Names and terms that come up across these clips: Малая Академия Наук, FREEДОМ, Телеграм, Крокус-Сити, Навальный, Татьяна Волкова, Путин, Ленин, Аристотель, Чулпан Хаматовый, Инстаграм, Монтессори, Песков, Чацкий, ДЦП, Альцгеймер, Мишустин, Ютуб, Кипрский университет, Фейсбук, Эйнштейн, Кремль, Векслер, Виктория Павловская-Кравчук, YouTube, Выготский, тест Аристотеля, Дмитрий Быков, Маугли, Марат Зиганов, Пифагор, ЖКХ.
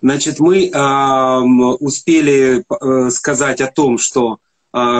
Значит, мы успели сказать о том, что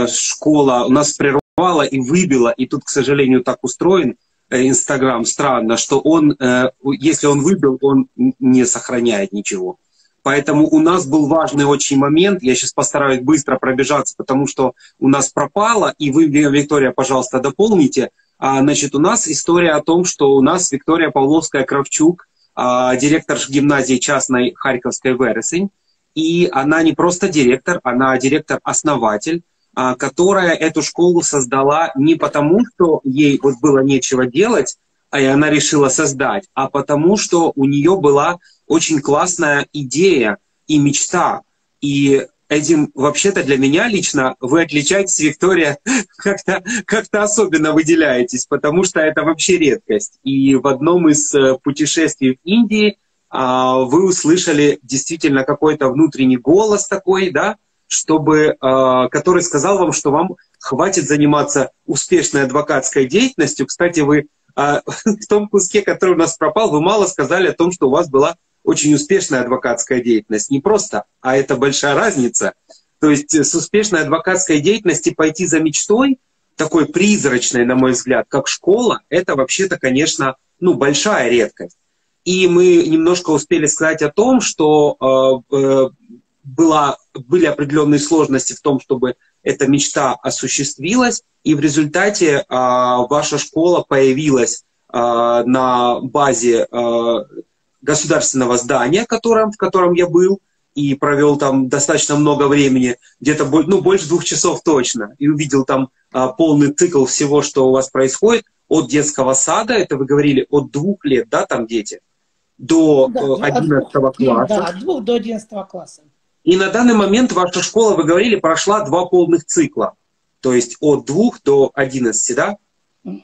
школа у нас прервала и выбила, и тут, к сожалению, так устроен Инстаграм, странно, что он, если он выбил, он не сохраняет ничего. Поэтому у нас был важный очень момент, я сейчас постараюсь быстро пробежаться, потому что у нас пропало, и вы, Виктория, пожалуйста, дополните. Значит, у нас история о том, что у нас Виктория Павловская-Кравчук, директор гимназии частной Харьковской «Вересень». И она не просто директор, она директор-основатель, которая эту школу создала не потому, что ей вот было нечего делать, и она решила создать, а потому, что у нее была очень классная идея и мечта. И этим, вообще-то, для меня лично вы отличаетесь, Виктория, как-то особенно выделяетесь, потому что это вообще редкость. И в одном из путешествий в Индии вы услышали действительно какой-то внутренний голос такой, да, чтобы, который сказал вам, что вам хватит заниматься успешной адвокатской деятельностью. Кстати, вы в том куске, который у нас пропал, вы мало сказали о том, что у вас была очень успешная адвокатская деятельность. Не просто, а это большая разница. То есть с успешной адвокатской деятельности пойти за мечтой, такой призрачной, на мой взгляд, как школа, это вообще-то, конечно, ну, большая редкость. И мы немножко успели сказать о том, что были определенные сложности в том, чтобы эта мечта осуществилась, и в результате ваша школа появилась на базе государственного здания, в котором я был, и провел там достаточно много времени, где-то больше 2 часов точно, и увидел там полный цикл всего, что у вас происходит, от детского сада, это вы говорили, от 2 лет, да, там дети, до 11 класса. Да, от 2 до 11 класса. И на данный момент ваша школа, вы говорили, прошла 2 полных цикла, то есть от 2 до 11, да?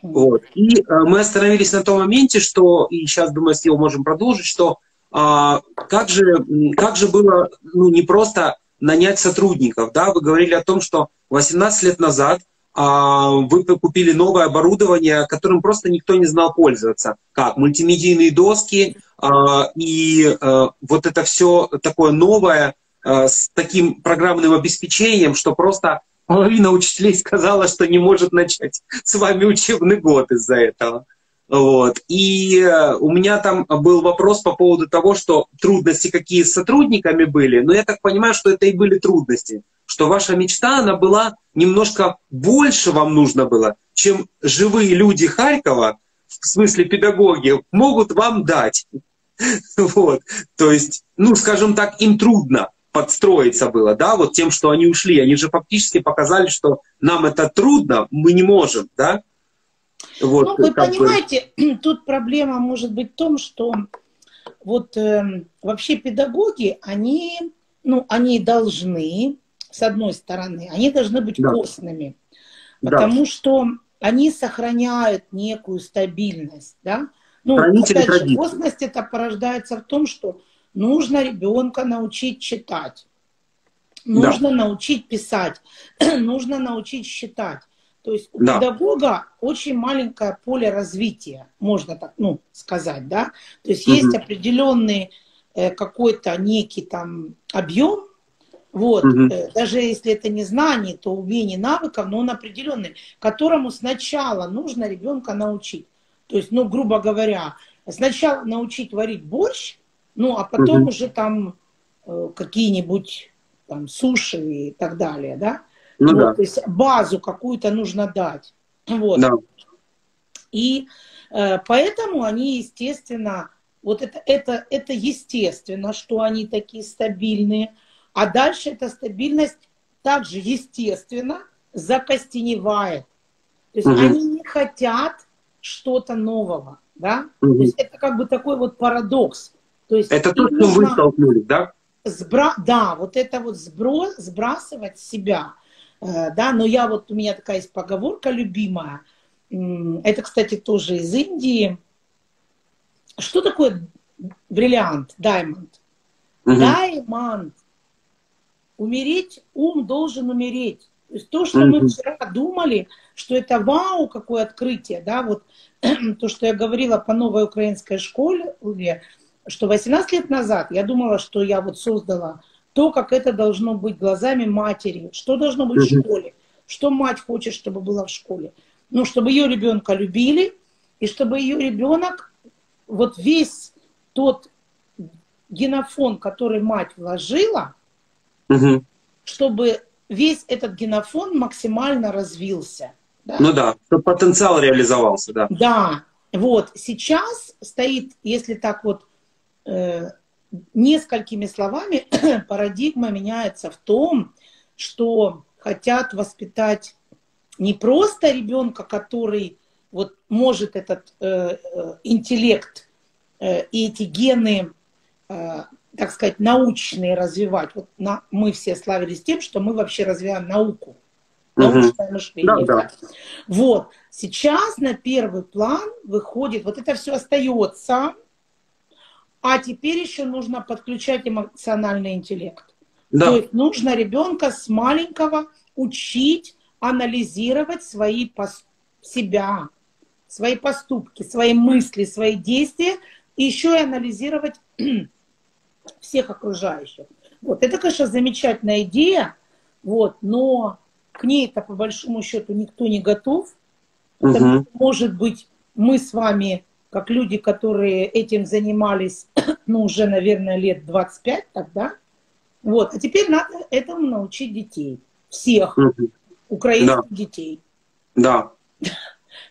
Вот. И мы остановились на том моменте, что, и сейчас, думаю, с него можем продолжить, что как же было, ну, не просто нанять сотрудников, да? Вы говорили о том, что 18 лет назад вы купили новое оборудование, которым просто никто не знал пользоваться, как мультимедийные доски и вот это все такое новое, с таким программным обеспечением, что просто половина учителей сказала, что не может начать с вами учебный год из-за этого. Вот. И у меня там был вопрос по поводу того, что трудности какие с сотрудниками были, но я так понимаю, что это и были трудности, что ваша мечта, она была немножко больше, вам нужно было, чем живые люди Харькова, в смысле педагоги, могут вам дать. Вот. То есть, ну, скажем так, им трудно подстроиться было, да, вот тем, что они ушли. Они же фактически показали, что нам это трудно, мы не можем, да? Вот, ну, вы понимаете, тут проблема может быть в том, что вот вообще педагоги, они должны, с одной стороны, они должны быть постными, потому что они сохраняют некую стабильность, да? Ну, опять же, постность это порождается в том, что нужно ребенка научить читать, нужно научить писать, нужно научить считать. То есть у педагога очень маленькое поле развития, можно так, ну, сказать, да. То есть есть определенный какой-то некий там объем, вот, даже если это не знание, то умение, навыков, но он определенный, которому сначала нужно ребенка научить. То есть, ну, грубо говоря, сначала научить варить борщ, ну, а потом уже там какие-нибудь там суши и так далее, да? Ну, вот, да. То есть базу какую-то нужно дать. Вот. Да. И поэтому они, естественно, вот это естественно, что они такие стабильные, а дальше эта стабильность также естественно закостеневает. То есть они не хотят что-то нового, да? То есть это как бы такой вот парадокс. То есть это то, что вы столкнули, да? Да, вот это вот сбрасывать себя. Да, но я вот, у меня такая есть поговорка любимая. Это, кстати, тоже из Индии. Что такое бриллиант, даймонд? Даймонд. Умереть, ум должен умереть. То есть то, что мы вчера думали, что это вау, какое открытие, да, вот то, что я говорила по новой украинской школе, что 18 лет назад я думала, что я вот создала то, как это должно быть глазами матери, что должно быть в школе, что мать хочет, чтобы было в школе. Ну, чтобы ее ребенка любили, и чтобы ее ребенок, вот весь тот генофон, который мать вложила, чтобы весь этот генофон максимально развился. Да? Ну да, чтобы потенциал реализовался, да. Да, вот сейчас стоит, если так вот несколькими словами, парадигма меняется в том, что хотят воспитать не просто ребенка, который вот может этот интеллект и эти гены, так сказать, научные развивать. Вот мы все славились тем, что мы вообще развиваем науку, научное мышление. Да, да. Вот. Сейчас на первый план выходит, вот это все остается, а теперь еще нужно подключать эмоциональный интеллект. Да. То есть нужно ребенка с маленького учить, анализировать свои себя, свои поступки, свои мысли, свои действия, и еще и анализировать всех окружающих. Вот. Это, конечно, замечательная идея, вот, но к ней-то, по большому счету, никто не готов. Потому что, может быть, мы с вами, как люди, которые этим занимались, ну, уже, наверное, лет 25 тогда, вот. А теперь надо этому научить детей. Всех. Украинских детей. Да.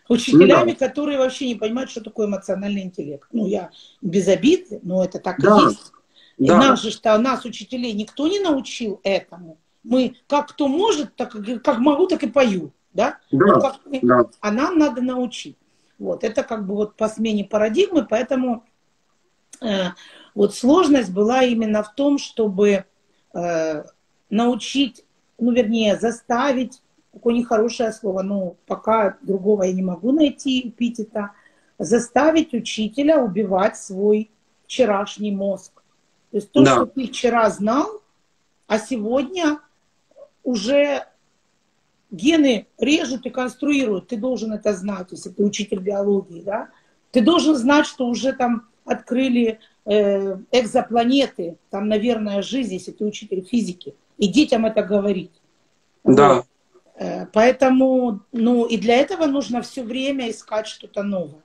Учителями, которые вообще не понимают, что такое эмоциональный интеллект. Ну, я без обиды, но это так и есть. Да. И нас, учителей, никто не научил этому. Мы как кто может, так как могу, так и пою. Да? Да. А нам надо научить. Вот. Это как бы вот по смене парадигмы, поэтому вот сложность была именно в том, чтобы научить, ну, вернее, заставить, такое нехорошее слово, но пока другого я не могу найти эпитета, заставить учителя убивать свой вчерашний мозг. То есть то, что ты вчера знал, а сегодня уже гены режут и конструируют, ты должен это знать, если ты учитель биологии, да? Ты должен знать, что уже там открыли экзопланеты, там, наверное, жизнь, если ты учитель физики. И детям это говорить. Да. Вот. Поэтому, ну, и для этого нужно все время искать что-то новое.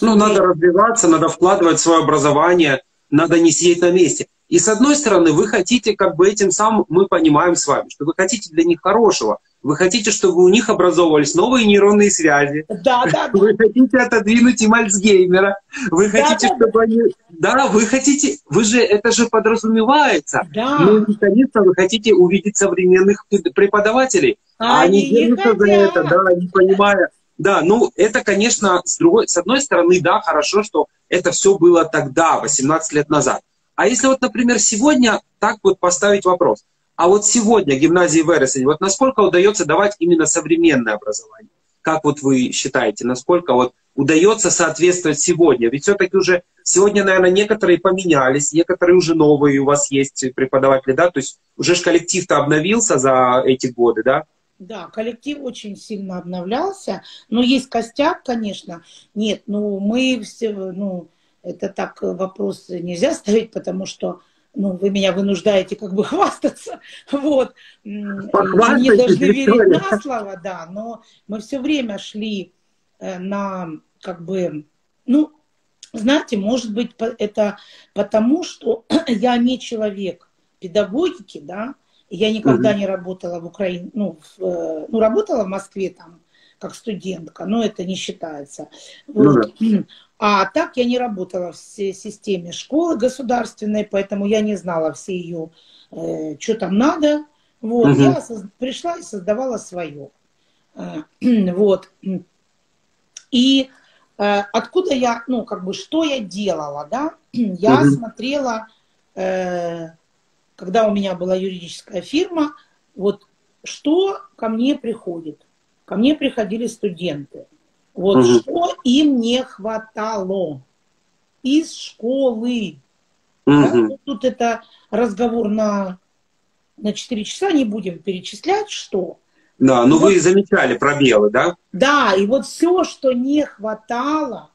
Надо развиваться, надо вкладывать в свое образование, надо не сидеть на месте. И с одной стороны, вы хотите, как бы этим самым мы понимаем с вами, что вы хотите для них хорошего, вы хотите, чтобы у них образовывались новые нейронные связи. Да, да, да. Вы хотите отодвинуть им Альцгеймера. Вы хотите, чтобы они... Да, вы хотите... Это же подразумевается. Да. Ну, конечно, вы хотите увидеть современных преподавателей. А они держатся за это, да, они понимают. Да, ну, это, конечно, с одной стороны, да, хорошо, что это все было тогда, 18 лет назад. А если вот, например, сегодня так вот поставить вопрос. А вот сегодня гимназии Вересень, вот насколько удается давать именно современное образование? Как вот вы считаете, насколько вот удается соответствовать сегодня? Ведь все-таки уже сегодня, наверное, некоторые поменялись, некоторые уже новые у вас есть преподаватели, да? То есть уже же коллектив-то обновился за эти годы, да? Да, коллектив очень сильно обновлялся, но есть костяк, конечно. Нет, ну мы все, ну это так вопрос нельзя ставить, потому что ну, вы меня вынуждаете как бы хвастаться, вот, не должны верить на слово, да, но мы все время шли на, как бы, ну, знаете, может быть, это потому, что я не человек педагогики, да, я никогда не работала в Украине, ну, работала в Москве там, как студентка, но это не считается. Вот. А так я не работала в системе школы государственной, поэтому я не знала все ее, что там надо. Вот. Я пришла и создавала свое. Вот. И откуда я, ну, как бы, что я делала, да? Я смотрела, когда у меня была юридическая фирма, вот что ко мне приходит. Ко мне приходили студенты. Вот что им не хватало из школы. Да? Тут это разговор на 4 часа, не будем перечислять, что. Да, ну вот, вы замечали пробелы, да? Да, и вот все, что не хватало,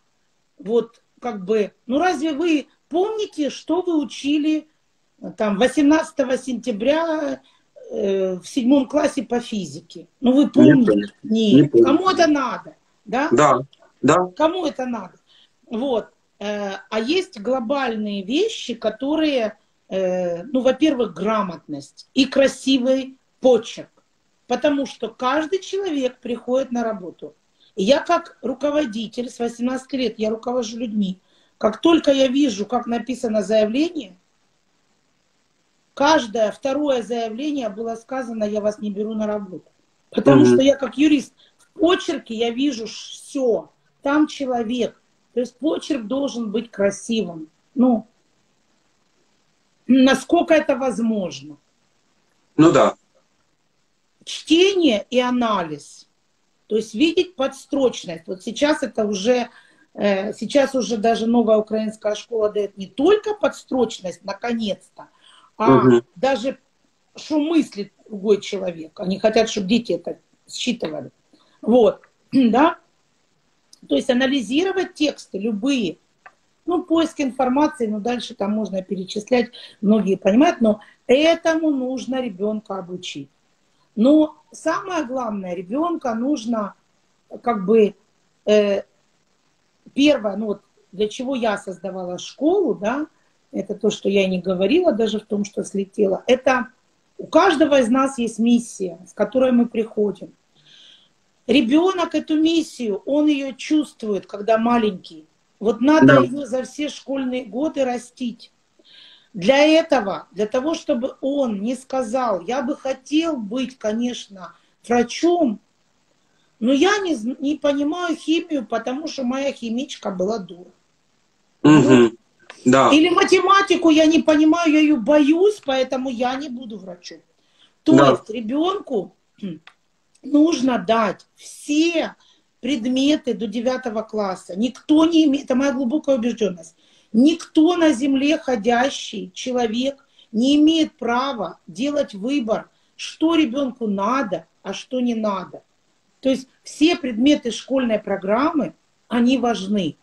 вот как бы, ну разве вы Помните, что вы учили там 18 сентября в 7 классе по физике? Ну, вы помните? Нет. Кому это надо? Да? Да. Да. Кому это надо? Вот. А есть глобальные вещи, которые, ну, во-первых, грамотность и красивый почерк. Потому что каждый человек приходит на работу. И я как руководитель, с 18 лет я руковожу людьми. Как только я вижу, как написано заявление, каждое второе заявление было сказано: я вас не беру на работу. Потому что я как юрист в почерке я вижу все. Там человек. То есть почерк должен быть красивым. Ну, насколько это возможно. Ну да. Чтение и анализ. То есть видеть подстрочность. Вот сейчас это уже, сейчас уже даже новая украинская школа дает не только подстрочность, наконец-то, а даже что мыслит другой человек. Они хотят, чтобы дети это считывали. Вот, да? То есть анализировать тексты любые. Ну, поиск информации, ну, дальше там можно перечислять, многие понимают, но этому нужно ребенка обучить. Но самое главное, ребенка нужно как бы первое, ну вот для чего я создавала школу, да, это то, что я и не говорила даже в том, что слетела, это у каждого из нас есть миссия, с которой мы приходим. Ребенок эту миссию, он ее чувствует, когда маленький. Вот надо ее за все школьные годы растить. Для этого, для того, чтобы он не сказал: я бы хотел быть, конечно, врачом, но я не понимаю химию, потому что моя химичка была дура. Да. Или математику я не понимаю, я ее боюсь, поэтому я не буду врачом. То есть ребенку нужно дать все предметы до 9 класса. Никто не имеет, это моя глубокая убежденность. Никто на земле ходящий человек не имеет права делать выбор, что ребенку надо, а что не надо. То есть все предметы школьной программы, они важны.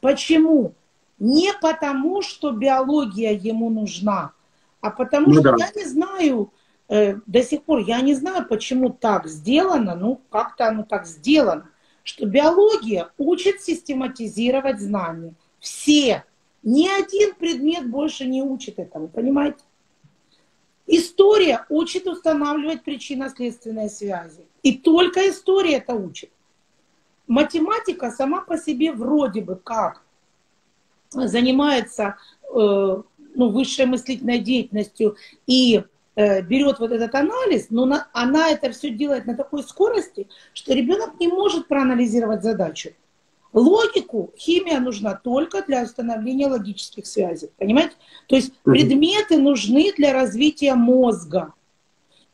Почему? Не потому, что биология ему нужна, а потому что я не знаю, до сих пор я не знаю, почему так сделано, ну как-то оно так сделано, что биология учит систематизировать знания. Все. Ни один предмет больше не учит этого, понимаете? История учит устанавливать причинно-следственные связи. И только история это учит. Математика сама по себе вроде бы как занимается ну, высшей мыслительной деятельностью и берет вот этот анализ, но она это все делает на такой скорости, что ребенок не может проанализировать задачу. Логику, химия нужна только для установления логических связей, понимаете? То есть предметы нужны для развития мозга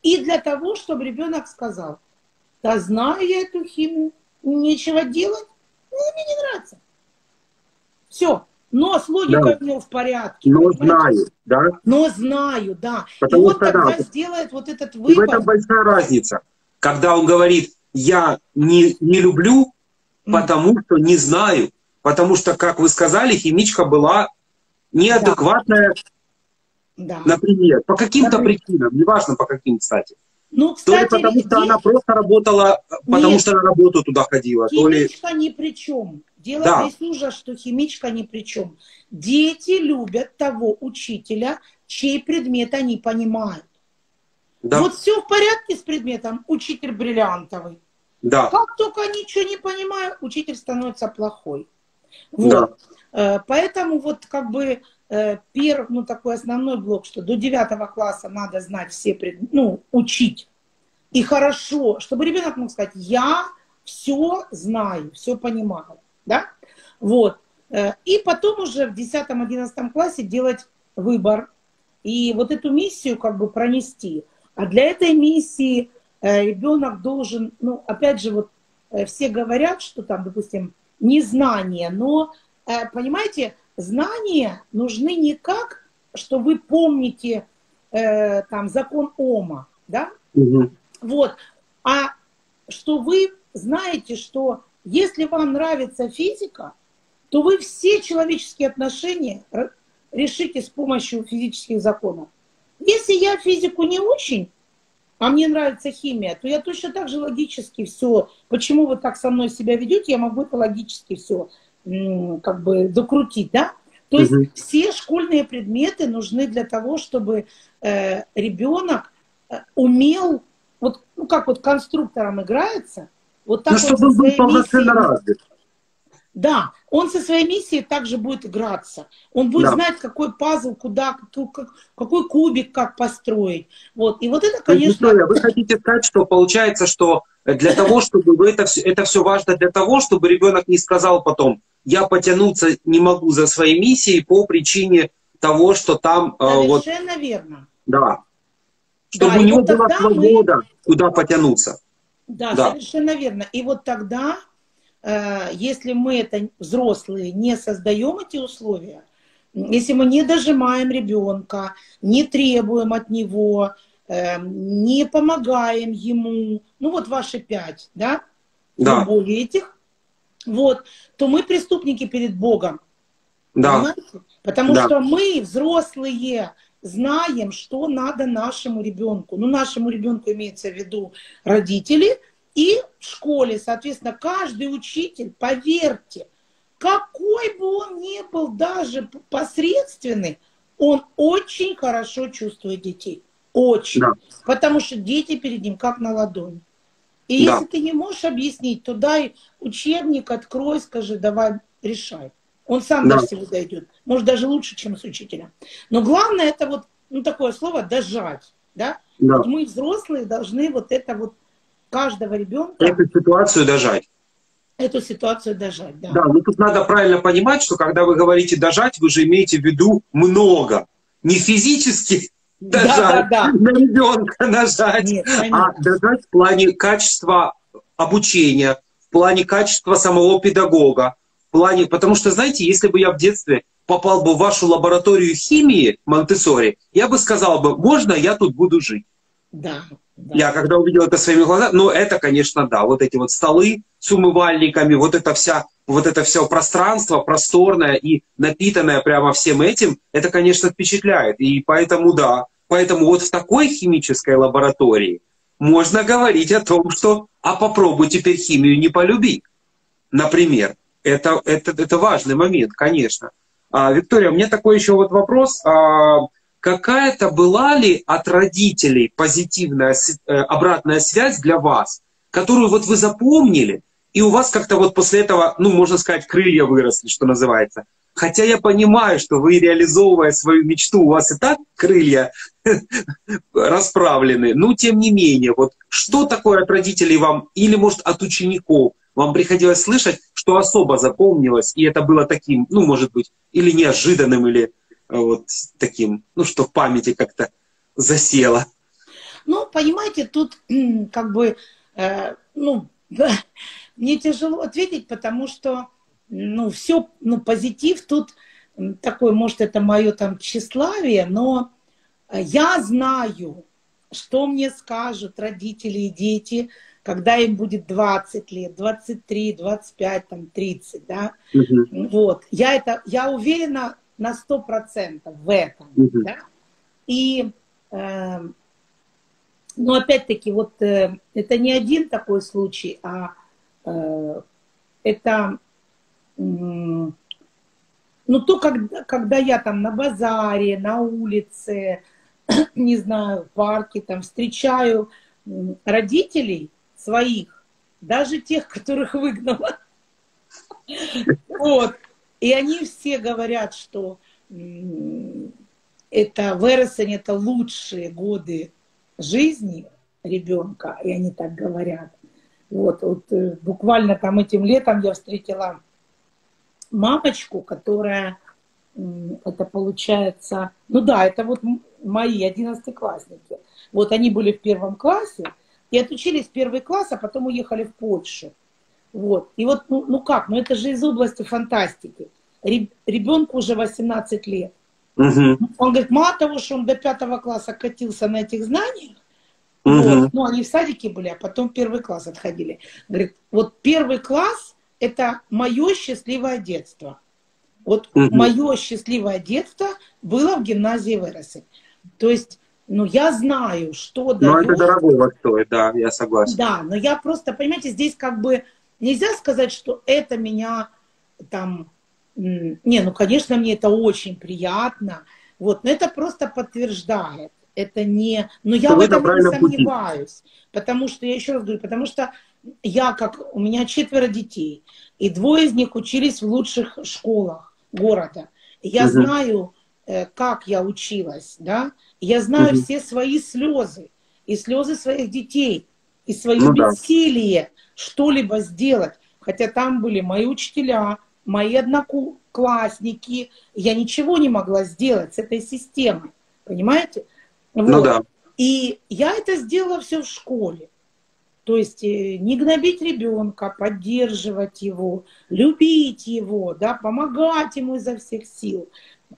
и для того, чтобы ребенок сказал: да знаю я эту химию, нечего делать, ну, мне не нравится. Все, но с логикой у него в порядке. Но знаю, да? Но знаю, да. Потому и он тогда сделает вот этот выбор. И в этом большая разница, когда он говорит: я не люблю, потому что не знаю. Потому что, как вы сказали, химичка была неадекватная, например, по каким-то причинам, неважно по каким, кстати. Ну, кстати, то ли потому, что она просто работала, потому что на работу туда ходила. Химичка то ли... ни при чем. Дело здесь уже, что химичка ни при чем. Дети любят того учителя, чей предмет они понимают. Да. Вот все в порядке с предметом «учитель бриллиантовый». Да. Как только ничего не понимаю, учитель становится плохой. Вот. Да. Поэтому вот как бы первый, ну, такой основной блок, что до 9 класса надо знать все предметы, ну, учить. И хорошо, чтобы ребенок мог сказать: я все знаю, все понимаю. Да? Вот. И потом уже в 10-11 классе делать выбор. И вот эту миссию как бы пронести. А для этой миссии... ребенок должен, ну, опять же, вот все говорят, что там, допустим, незнание, но, понимаете, знания нужны не как, что вы помните там закон Ома, да, вот, а что вы знаете, что если вам нравится физика, то вы все человеческие отношения решите с помощью физических законов. Если я физику не очень, а мне нравится химия, то я точно так же логически все, почему вы так со мной себя ведете, я могу это логически все как бы докрутить, да? То есть все школьные предметы нужны для того, чтобы ребенок умел, вот, ну как вот конструктором играется, вот так вот он был полноценно развит. Да, он со своей миссией также будет играться. Он будет знать, какой пазл, куда, какой кубик, как построить. Вот. И вот это, конечно... Виктория, вы хотите сказать, что получается, что для того, чтобы вы это все важно для того, чтобы ребенок не сказал потом, я потянуться не могу за своей миссией по причине того, что там... Совершенно верно. Да. Чтобы у него была свобода, куда потянуться. Да, совершенно верно. И вот тогда... Если мы, это взрослые, не создаем эти условия, если мы не дожимаем ребенка, не требуем от него, не помогаем ему, ну вот ваши 5, да, да. более этих, вот, то мы преступники перед Богом, да. понимаете? Потому да. что мы, взрослые, знаем, что надо нашему ребенку. Ну, нашему ребенку имеется в виду родители. И в школе, соответственно, каждый учитель, поверьте, какой бы он ни был даже посредственный, он очень хорошо чувствует детей. Очень. Да. Потому что дети перед ним как на ладони. И да. если ты не можешь объяснить, то дай учебник, открой, скажи, давай, решай. Он сам да. до всего дойдет. Может, даже лучше, чем с учителем. Но главное, это вот ну, такое слово «дожать». Да? Да. Вот мы, взрослые, должны вот это вот каждого ребенка... Эту ситуацию дожать. Эту ситуацию дожать, да. Да, но тут надо правильно понимать, что когда вы говорите «дожать», вы же имеете в виду много. Не физически дожать, да, да, да. на ребенка нажать, нет, а дожать в плане качества обучения, в плане качества самого педагога. В плане... Потому что, знаете, если бы я в детстве попал бы в вашу лабораторию химии Монтессори, я бы сказал бы «можно я тут буду жить?» Да. Да. Я когда увидел это своими глазами, ну это, конечно, да, вот эти вот столы с умывальниками, вот это все пространство просторное и напитанное прямо всем этим, это, конечно, впечатляет. И поэтому, да, поэтому вот в такой химической лаборатории можно говорить о том, что «а попробуй теперь химию не полюби», например. Это важный момент, конечно. Виктория, у меня такой еще вот вопрос. Какая-то была ли от родителей позитивная обратная связь для вас, которую вот вы запомнили, и у вас как-то вот после этого, ну, можно сказать, крылья выросли, что называется. Хотя я понимаю, что вы, реализовывая свою мечту, у вас и так крылья расправлены, но тем не менее, вот что такое от родителей вам, или, может, от учеников вам приходилось слышать, что особо запомнилось, и это было таким, ну, может быть, или неожиданным, или... вот таким, ну, что в памяти как-то засело. Ну, понимаете, тут как бы, ну, мне тяжело ответить, потому что, ну, все, ну, позитив тут такой, может, это мое там тщеславие, но я знаю, что мне скажут родители и дети, когда им будет 20 лет, 23, 25, там, 30, да. Угу. Вот, я уверена, на 100% в этом. Угу. Да? И, ну, опять-таки, вот это не один такой случай, а это, ну, то, когда я там на базаре, на улице, не знаю, в парке, там, встречаю родителей своих, даже тех, которых выгнала. Вот. И они все говорят, что это Вересень, это лучшие годы жизни ребенка, и они так говорят. Вот буквально там этим летом я встретила мамочку, которая, это получается, ну да, это вот мои 11-классники. Вот они были в 1 классе и отучились в 1 класс, а потом уехали в Польшу. Вот. И вот, ну как, ну это же из области фантастики. Ребенку уже 18 лет. Угу. Он говорит, мало того, что он до 5 класса катился на этих знаниях, угу. вот, ну они в садике были, а потом в 1 класс отходили. Говорит, вот 1 класс это мое счастливое детство. Вот мое счастливое детство было в гимназии Вересень. То есть, ну, я знаю, что... Ну, это дорого стоит, да, я согласен. Да, но я просто, понимаете, здесь как бы нельзя сказать, что это меня там... Не, ну, конечно, мне это очень приятно, вот, но это просто подтверждает. Это не... Но я в этом не сомневаюсь. Потому что, я еще раз говорю, потому что я, как... У меня 4 детей, и 2 из них учились в лучших школах города. Я знаю, как я училась, да? Я знаю все свои слезы, и слезы своих детей, и свое бессилие что-либо сделать. Хотя там были мои учителя, мои одноклассники. Я ничего не могла сделать с этой системой, понимаете? Вот. Ну, да. И я это сделала все в школе. То есть не гнобить ребенка, поддерживать его, любить его, да, помогать ему изо всех сил,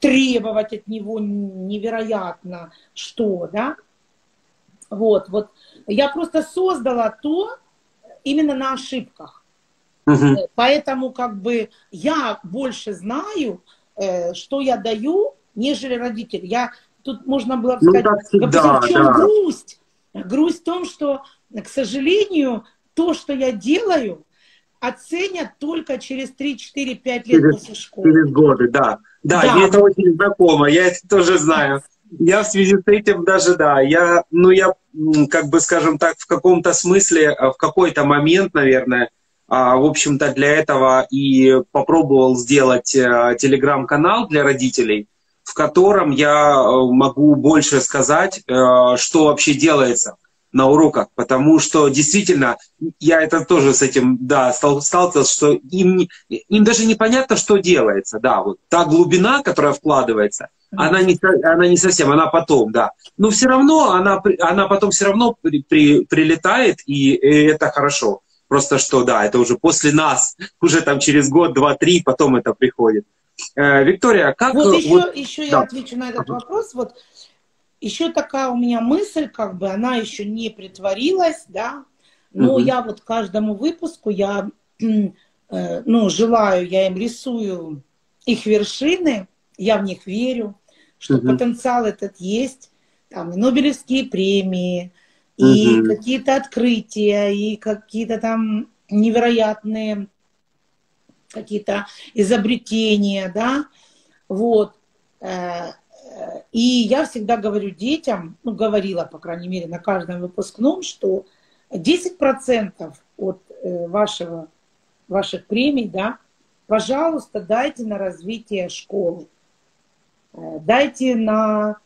требовать от него невероятно что, да. Вот, вот. Я просто создала то именно на ошибках. Поэтому как бы я больше знаю, что я даю, нежели родители. Я... Тут можно было сказать, ну, да, в чем грусть? Грусть в том, что, к сожалению, то, что я делаю, оценят только через 3-4-5 лет после школы. Через годы, да. Да, да. Мне это очень знакомо, я это тоже знаю. Я в связи с этим даже, да, я, ну, я, как бы, скажем так, в каком-то смысле, в какой-то момент, наверное, в общем-то, для этого и попробовал сделать телеграм-канал для родителей, в котором я могу больше сказать, что вообще делается на уроках, потому что действительно, я это тоже с этим, да, сталкивался, что им даже непонятно, что делается, да, вот та глубина, которая вкладывается, она не совсем, она потом, да, но все равно, она потом все равно прилетает, и это хорошо, просто что, да, это уже после нас, уже там через год, 2-3, потом это приходит. Виктория, как... Вот еще, вот... еще я отвечу на этот вопрос. Вот еще такая у меня мысль, как бы она еще не притворилась, да, но я вот каждому выпуску, я, ну, желаю, я им рисую их вершины, я в них верю, что потенциал этот есть, там, и Нобелевские премии, и какие-то открытия, и какие-то там невероятные... какие-то изобретения, да, вот. И я всегда говорю детям, ну, говорила, по крайней мере, на каждом выпускном, что 10% от ваших премий, да, пожалуйста, дайте на развитие школы, дайте на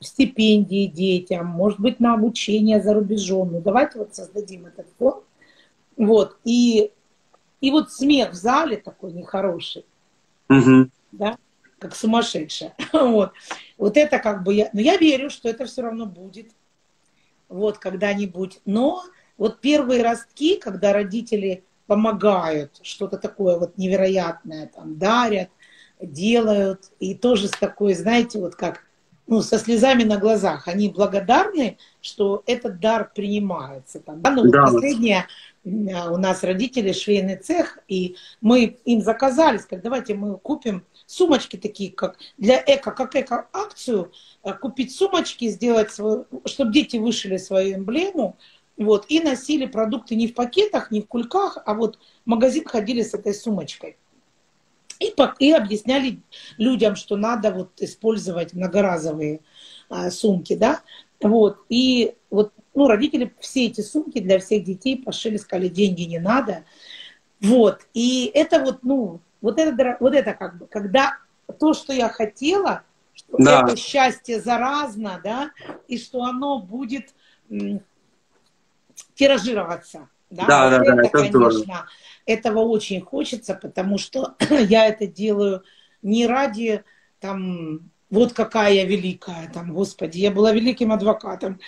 стипендии детям, может быть, на обучение за рубежом. Ну, давайте вот создадим этот фонд, вот, и вот смех в зале такой нехороший, да, как сумасшедшая. Вот. Вот это как бы я... Но я верю, что это все равно будет, вот, когда-нибудь. Но вот первые ростки, когда родители помогают, что-то такое вот невероятное там дарят, делают, и тоже с такой, знаете, вот как, ну, со слезами на глазах. Они благодарны, что этот дар принимается. Там, да? Ну, да. Вот последняя... У нас родители, швейный цех, и мы им заказали, сказали, давайте мы купим сумочки такие, как для эко-акцию, купить сумочки, сделать свою, чтобы дети вышили свою эмблему, вот, и носили продукты не в пакетах, не в кульках, а вот в магазин ходили с этой сумочкой. И объясняли людям, что надо вот использовать многоразовые сумки, да, вот, и вот. Ну, родители все эти сумки для всех детей пошили, сказали, деньги не надо. Вот. И это вот, ну, вот это как бы, когда то, что я хотела, что это счастье заразно, да, и что оно будет тиражироваться. Да, да, вот да, это, конечно, здорово. Этого очень хочется, потому что я это делаю не ради, там, вот какая я великая, там, Господи, я была великим адвокатом,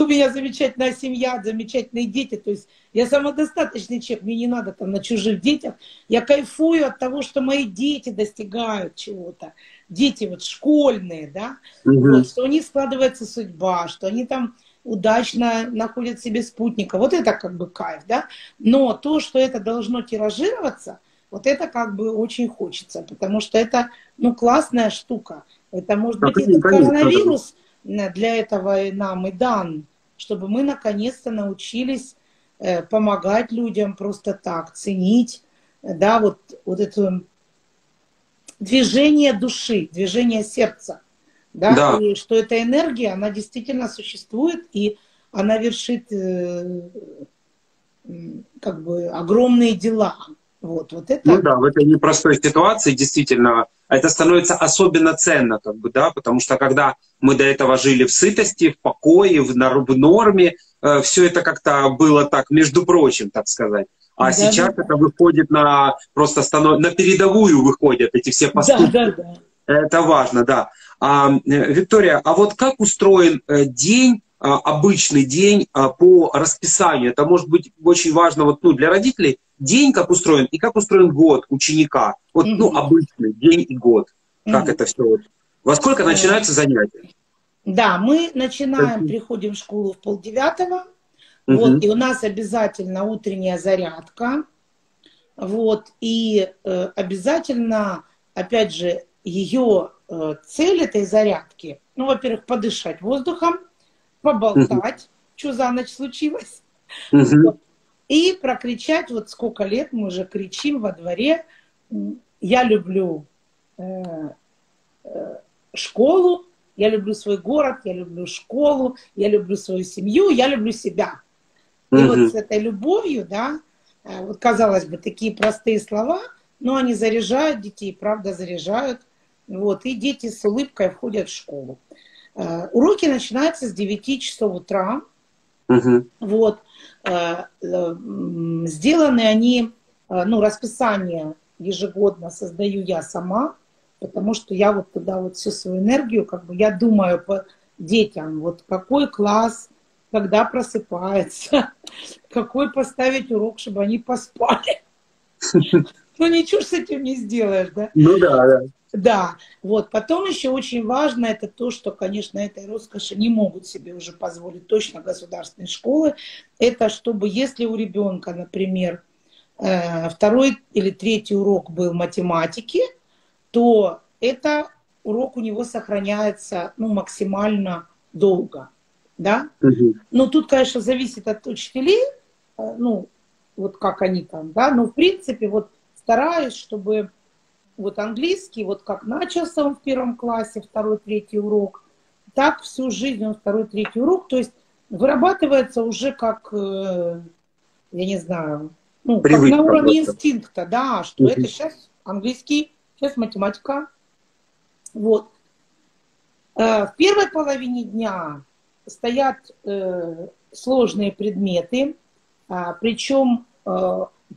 у меня замечательная семья, замечательные дети, то есть я самодостаточный человек, мне не надо там на чужих детях, я кайфую от того, что мои дети достигают чего-то, дети вот школьные, да, вот, что у них складывается судьба, что они там удачно находят себе спутника. Вот это как бы кайф, да? Но то, что это должно тиражироваться, вот это как бы очень хочется, потому что это, ну, классная штука. Это, может быть, этот коронавирус для этого и нам и дан, чтобы мы наконец-то научились помогать людям просто так, ценить, да, вот это движение души, движение сердца, да? Да, и что эта энергия, она действительно существует, и она вершит как бы огромные дела. Вот это... Ну да, в этой непростой ситуации действительно это становится особенно ценно, как бы, да, потому что когда мы до этого жили в сытости, в покое, в норме, все это как-то было так, между прочим, так сказать. А да, сейчас да, это выходит на просто на передовую выходят эти все поступки. Да, да, да. Это важно, да. Виктория, а вот как устроен день? Обычный день по расписанию. Это может быть очень важно вот, ну, для родителей. День как устроен и как устроен год ученика. Вот, mm-hmm. ну, обычный день и год. Mm-hmm. Как это все? Во сколько начинаются занятия? Да, мы начинаем, приходим в школу в 8:30. Mm-hmm. Вот, и у нас обязательно утренняя зарядка. Вот, и обязательно, опять же, ее цель этой зарядки, ну, во-первых, подышать воздухом, поболтать, что за ночь случилось, вот. И прокричать, вот сколько лет мы уже кричим во дворе, я люблю школу, я люблю свой город, я люблю школу, я люблю свою семью, я люблю себя. И вот с этой любовью, да, вот, казалось бы, такие простые слова, но они заряжают детей, правда заряжают, вот, и дети с улыбкой входят в школу. Уроки начинаются с 9 часов утра. Вот. Сделаны они, ну, расписание ежегодно создаю я сама, потому что я вот туда вот всю свою энергию, как бы я думаю по детям, вот какой класс, когда просыпается, какой поставить урок, чтобы они поспали. Ну, ничего с этим не сделаешь, да? Ну, да, да. Да, вот. Потом еще очень важно, это то, что, конечно, этой роскоши не могут себе уже позволить точно государственные школы, это чтобы, если у ребенка, например, 2-й или 3-й урок был математики, то это урок у него сохраняется, ну, максимально долго, да? Но тут, конечно, зависит от учителей, ну, вот как они там, да, но, в принципе, вот стараюсь, чтобы... Вот английский, вот как начался он в 1 классе, 2-й, 3-й урок, так всю жизнь он 2-й, 3-й урок, то есть вырабатывается уже как, я не знаю, ну, как на уровне инстинкта, да, что это сейчас английский, сейчас математика. Вот. В первой половине дня стоят сложные предметы, причем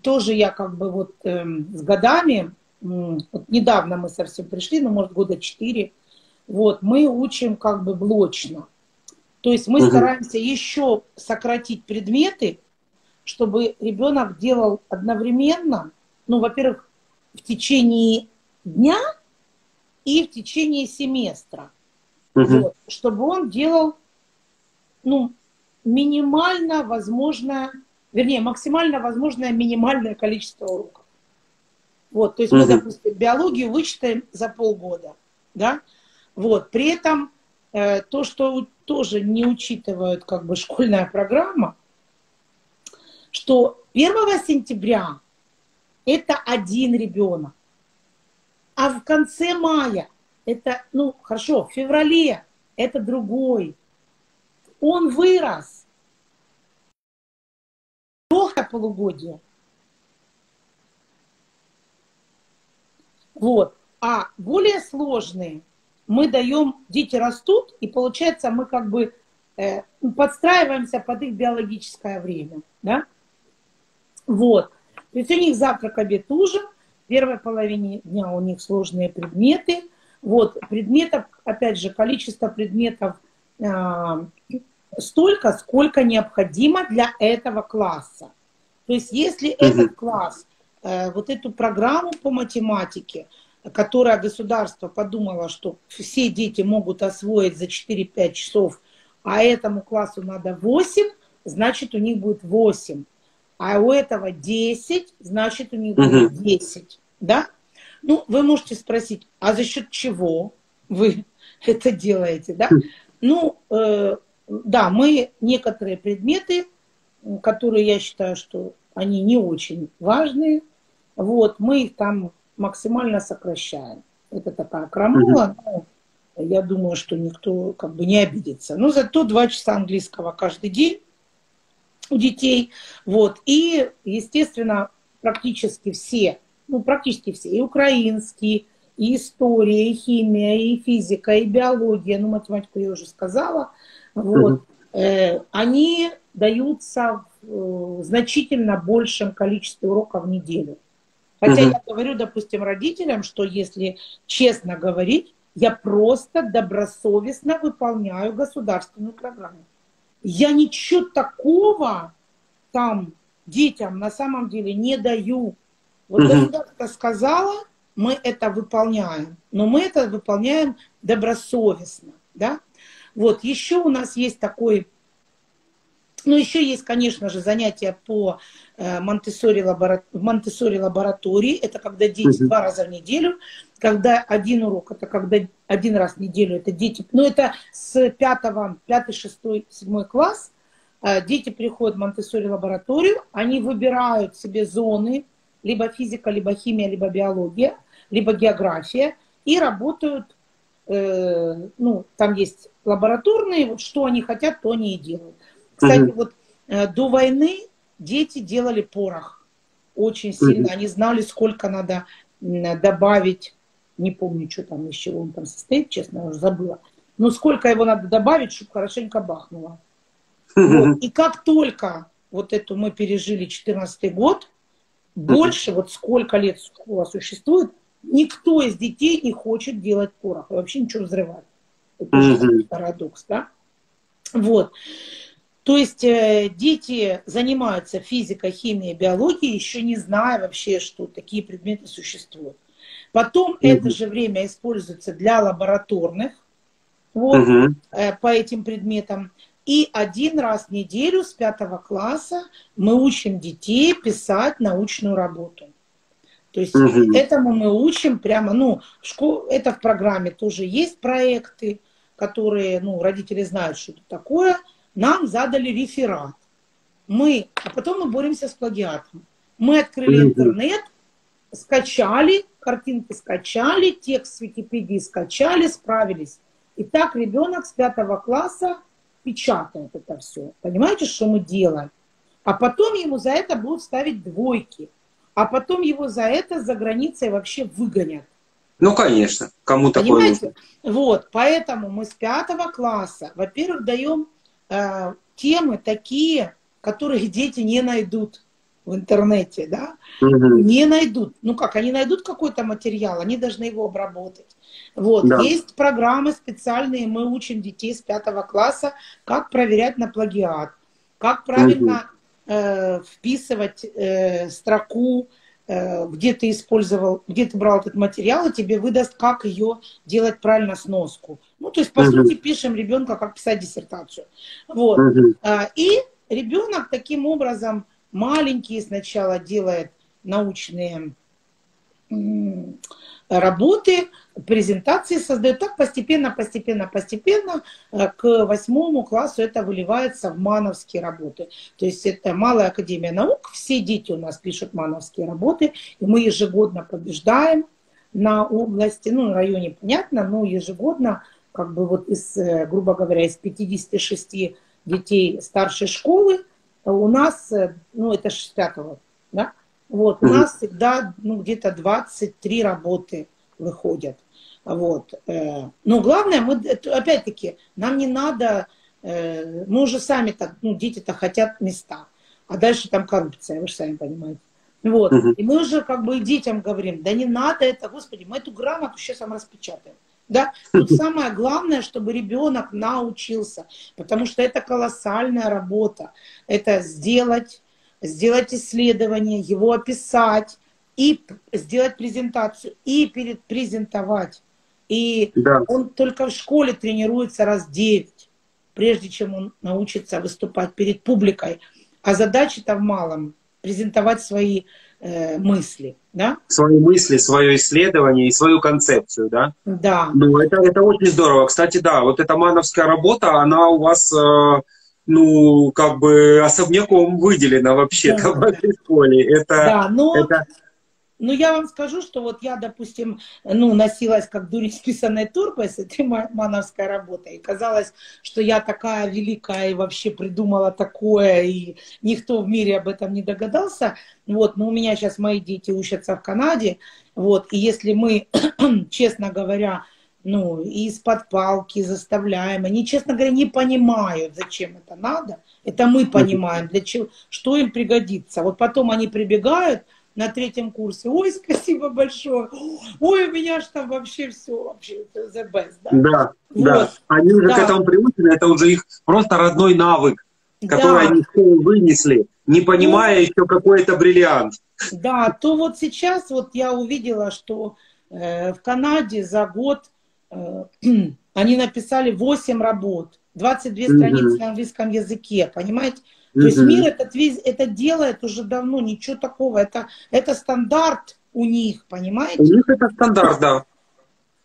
тоже я как бы вот с годами... Вот недавно мы совсем пришли, ну, может, года 4, вот, мы учим как бы блочно. То есть мы стараемся еще сократить предметы, чтобы ребенок делал одновременно, ну, во-первых, в течение дня и в течение семестра. Вот, чтобы он делал, ну, минимально возможное, вернее, максимально возможное минимальное количество уроков. Вот, то есть мы, допустим, биологию вычитаем за полгода, да, вот, при этом то, что тоже не учитывают, как бы, школьная программа, что 1 сентября это один ребенок, а в конце мая это, ну, хорошо, в феврале это другой, он вырос, плохо полугодие. Вот. А более сложные мы даем, дети растут, и получается мы как бы подстраиваемся под их биологическое время. Да? Вот. То есть у них завтрак, обед, ужин, в первой половине дня у них сложные предметы. Вот. Предметов, опять же, количество предметов столько, сколько необходимо для этого класса. То есть если этот класс... вот эту программу по математике, которая государство подумало, что все дети могут освоить за 4-5 часов а этому классу надо 8, значит, у них будет 8. А у этого 10, значит, у них будет 10. Да? Ну, вы можете спросить, а за счет чего вы это делаете? Да? Ну, да, мы некоторые предметы, которые я считаю, что они не очень важные, вот, мы их там максимально сокращаем. Это такая крамола, но я думаю, что никто как бы не обидится. Но зато 2 часа английского каждый день у детей. Вот. И, естественно, практически все, ну, практически все, и украинский, и история, и химия, и физика, и биология, ну, математику я уже сказала, вот, они даются в значительно большем количестве уроков в неделю. Хотя я говорю, допустим, родителям, что если честно говорить, я просто добросовестно выполняю государственную программу. Я ничего такого там детям на самом деле не даю. Вот государство сказала, мы это выполняем, но мы это выполняем добросовестно, да? Вот, еще у нас есть такой, ну, еще есть, конечно же, занятия по Монтессори лаборатории. Это когда дети 2 раза в неделю, когда один урок, это когда 1 раз в неделю, это дети, ну, это с 5, 6, 7 класс. Дети приходят в Монтессори лабораторию, они выбирают себе зоны, либо физика, либо химия, либо биология, либо география, и работают, ну, там есть лабораторные, вот что они хотят, то они и делают. Кстати, вот до войны дети делали порох очень сильно. Они знали, сколько надо добавить. Не помню, что там, из чего он там состоит, честно, я уже забыла. Но сколько его надо добавить, чтобы хорошенько бахнуло. Вот. И как только вот эту мы пережили 14 год, больше, вот сколько лет школа существует, никто из детей не хочет делать порох. Вообще ничего взрывать. Это же парадокс, да? Вот. То есть дети занимаются физикой, химией, биологией, еще не зная вообще, что такие предметы существуют. Потом это же время используется для лабораторных, вот, по этим предметам. И 1 раз в неделю с 5 класса мы учим детей писать научную работу. То есть этому мы учим прямо, ну, это в программе тоже есть проекты, которые, ну, родители знают, что это такое. Нам задали реферат. А потом мы боремся с плагиатом. Мы открыли интернет, скачали, картинки скачали, текст с Википедии скачали, справились. И так ребенок с 5 класса печатает это все. Понимаете, что мы делаем? А потом ему за это будут ставить 2. А потом его за это за границей вообще выгонят. Ну, конечно. Кому такое? Вот, поэтому мы с 5 класса, во-первых, даем темы такие, которых дети не найдут в интернете, да? Не найдут. Ну как, они найдут какой-то материал, они должны его обработать. Вот. Да. Есть программы специальные, мы учим детей с 5 класса, как проверять на плагиат, как правильно вписывать строку, где ты использовал, где ты брал этот материал, и тебе выдаст, как ее делать правильно сноску. Ну, то есть, по сути, пишем ребенка, как писать диссертацию. Вот. И ребенок таким образом маленький сначала делает научные работы, презентации создает. Так постепенно к 8 классу это выливается в мановские работы. То есть это Малая Академия Наук. Все дети у нас пишут мановские работы. И мы ежегодно побеждаем на области, ну, на районе, понятно, но ежегодно, как бы вот из, грубо говоря, из 56 детей старшей школы у нас, ну, это 60-го, да? Вот, у нас всегда, ну, где-то 23 работы выходят. Вот. Но главное, мы, опять-таки, нам не надо, мы уже сами так, ну, дети-то хотят места, а дальше там коррупция, вы же сами понимаете. Вот. И мы уже как бы детям говорим, да не надо это, господи, мы эту грамоту сейчас вам распечатаем. Да? Тут самое главное, чтобы ребенок научился, потому что это колоссальная работа. Это сделать исследование, его описать, и сделать презентацию, и презентовать. И он только в школе тренируется раз 9. прежде чем он научится выступать перед публикой. А задача-то в малом – презентовать свои мысли. Да? Свои мысли, свое исследование и свою концепцию, да? Да. Ну, это очень здорово. Кстати, да, вот эта мановская работа, она у вас, ну, как бы особняком выделена вообще-то в этой школе. Это, да, но... это... Ну, я вам скажу, что вот я, допустим, ну, носилась как дурень с писаной торбой с этой мановской работой. И казалось, что я такая великая и вообще придумала такое, и никто в мире об этом не догадался. Вот, но у меня сейчас мои дети учатся в Канаде. Вот, и если мы, честно говоря, ну, из-под палки заставляем, они, честно говоря, не понимают, зачем это надо. Это мы понимаем, для чего, что им пригодится. Вот потом они прибегают на третьем курсе. Ой, спасибо большое. Ой, у меня же там вообще все, вообще the best. Да, да, вот, да. Они уже к этому приучены, это уже их просто родной навык, который они вынесли, не понимая еще какой-то бриллиант. Да, то вот сейчас вот я увидела, что в Канаде за год они написали 8 работ, 22 страницы на английском языке, понимаете? То есть мир это делает уже давно, ничего такого. Это стандарт у них, понимаете? У них это стандарт, да.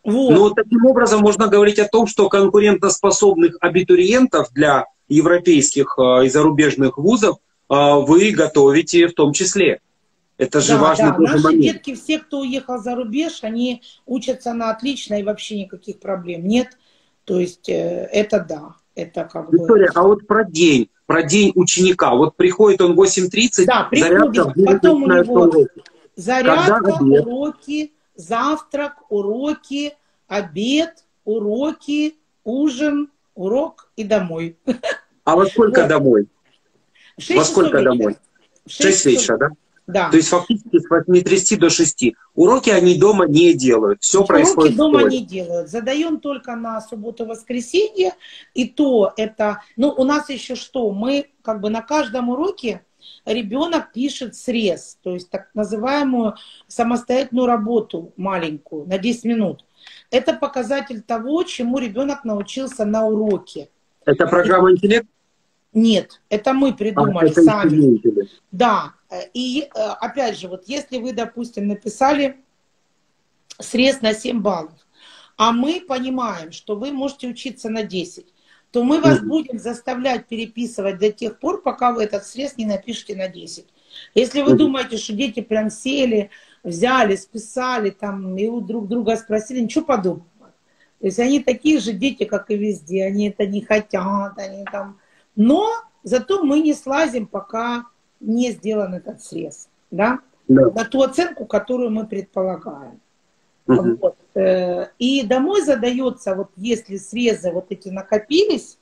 Вот. Но таким образом можно говорить о том, что конкурентоспособных абитуриентов для европейских и зарубежных вузов вы готовите в том числе. Это же важно. Да. Наши момент. Детки, все, кто уехал за рубеж, они учатся на отлично и вообще никаких проблем нет. То есть это да. Это как бы... Виктория, а вот про день ученика. Вот приходит он в 8:30, да, зарядка, потом у него уроки. Зарядка, уроки, завтрак, уроки, обед, уроки, ужин, урок и домой. А во сколько домой? Во сколько домой? В 6 вечера, да? Да. То есть фактически с 8:30 до 6. Уроки они дома не делают. Все происходит. Уроки дома не делают. Задаем только на субботу-воскресенье. И то это... Ну, у нас еще что? Мы как бы на каждом уроке ребенок пишет срез. То есть так называемую самостоятельную работу маленькую на 10 минут. Это показатель того, чему ребенок научился на уроке. Это программа «Интеллект»? Нет, это мы придумали сами. Да. И опять же, вот если вы, допустим, написали срез на 7 баллов, а мы понимаем, что вы можете учиться на 10, то мы вас будем заставлять переписывать до тех пор, пока вы этот срез не напишете на 10. Если вы думаете, что дети прям сели, взяли, списали там, и у друг друга спросили, ничего подобного. То есть они такие же дети, как и везде, они это не хотят, они там... Но зато мы не слазим, пока не сделан этот срез, да? Да. На ту оценку, которую мы предполагаем. Вот. И домой задается, вот если срезы вот эти накопились,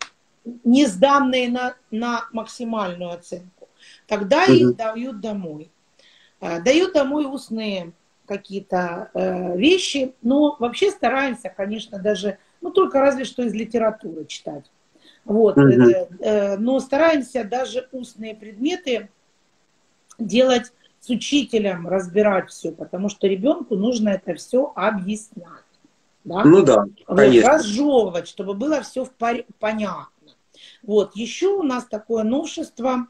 не сданные на максимальную оценку, тогда их дают домой. Дают домой устные какие-то вещи, но вообще стараемся, конечно, даже, ну только разве что из литературы читать. Вот. Но стараемся даже устные предметы делать с учителем, разбирать все, потому что ребенку нужно это все объяснять. Да? Ну да, конечно. Вот, разжевывать, чтобы было все понятно. Вот, еще у нас такое новшество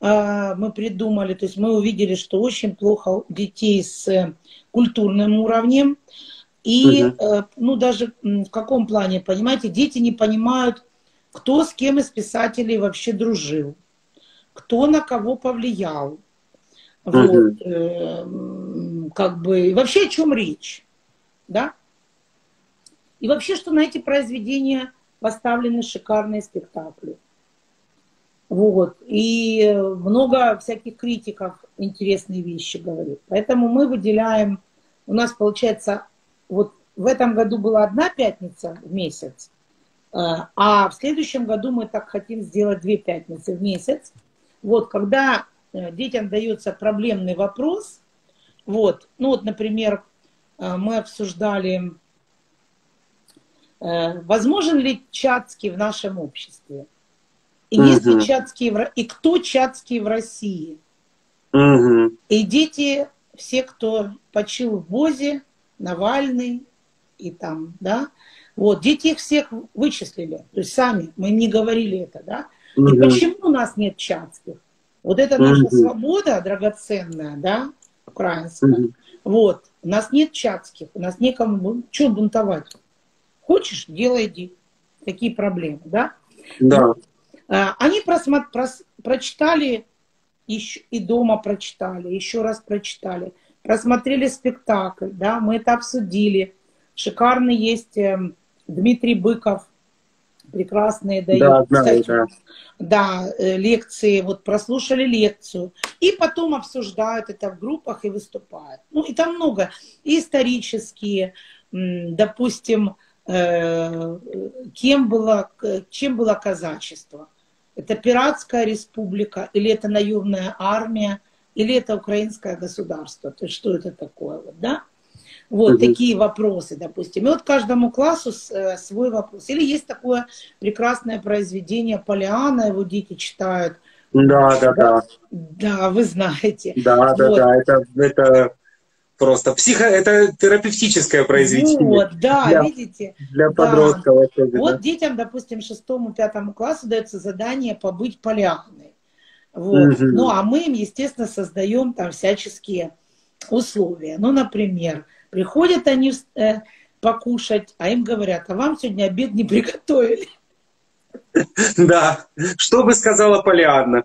мы придумали, то есть мы увидели, что очень плохо у детей с культурным уровнем. И, ну даже в каком плане, понимаете, дети не понимают, кто с кем из писателей вообще дружил, кто на кого повлиял. Вот, как бы, вообще о чем речь, да? И вообще, что на эти произведения поставлены шикарные спектакли. Вот. И много всяких критиков интересные вещи говорит. Поэтому мы выделяем, у нас получается, вот в этом году была одна пятница в месяц, а в следующем году мы так хотим сделать 2 пятницы в месяц. Вот, когда детям дается проблемный вопрос. Вот. Ну вот, например, мы обсуждали, возможен ли Чацкий в нашем обществе? И есть ли Чацкий и кто Чацкий в России? И дети, все, кто почил в ВОЗе, Навальный и там, да, Вот, дети их всех вычислили, то есть сами, мы не говорили это, да? И почему у нас нет чацких? Вот это наша свобода драгоценная, да, украинская. Вот, у нас нет чацких, у нас некому, что бунтовать? Хочешь, делай, иди. Такие проблемы, да? Да. Они прочитали, и дома прочитали, еще раз прочитали, просмотрели спектакль, да, мы это обсудили. Шикарный есть Дмитрий Быков, прекрасные дает, да, кстати, лекции, вот прослушали лекцию, и потом обсуждают это в группах и выступают. Ну, и там много, и исторические, допустим, чем было казачество. Это пиратская республика, или это наемная армия, или это украинское государство. То есть что это такое, вот, да? Вот такие вопросы, допустим. И вот каждому классу свой вопрос. Или есть такое прекрасное произведение Поллианна, его дети читают. Да, да, да. Да, вы знаете. Да, да, вот. Да, это просто это терапевтическое произведение. Вот, да, видите. Для подростков. Да. Вот детям, допустим, 6-5 классу дается задание побыть Поллианной. Вот. Ну, а мы им, естественно, создаем там всяческие условия. Ну, например, приходят они покушать, а им говорят, а вам сегодня обед не приготовили. Да, что бы сказала Поллианна.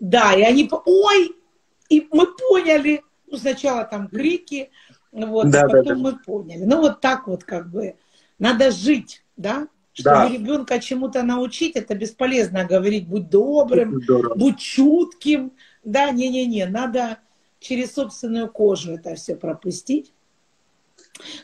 Да, и они, ой, и мы поняли. Ну, сначала там крики, вот, да, а потом мы поняли. Ну, вот так вот как бы. Надо жить, да? Чтобы ребенка чему-то научить, это бесполезно говорить, будь добрым, будь чутким. Да, не-не-не, надо через собственную кожу это все пропустить.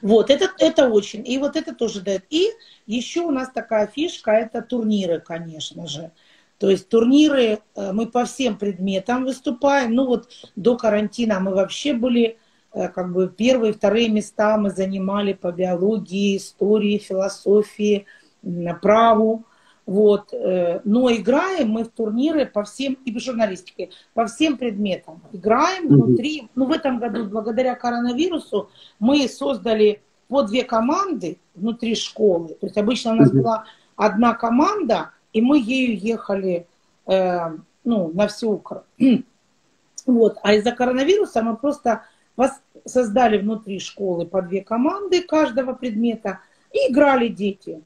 Вот, это очень. И вот это тоже дает. И еще у нас такая фишка, это турниры, конечно же. То есть турниры, мы по всем предметам выступаем. Ну вот до карантина мы вообще были, как бы, 1-2 места мы занимали по биологии, истории, философии, праву. Вот. Но играем мы в турниры по всем, и в журналистике, по всем предметам. Играем внутри. Ну, в этом году, благодаря коронавирусу, мы создали по 2 команды внутри школы. То есть обычно у нас была одна команда, и мы ею ехали ну, на всю Украину. Вот. А из-за коронавируса мы просто создали внутри школы по 2 команды каждого предмета, и играли дети.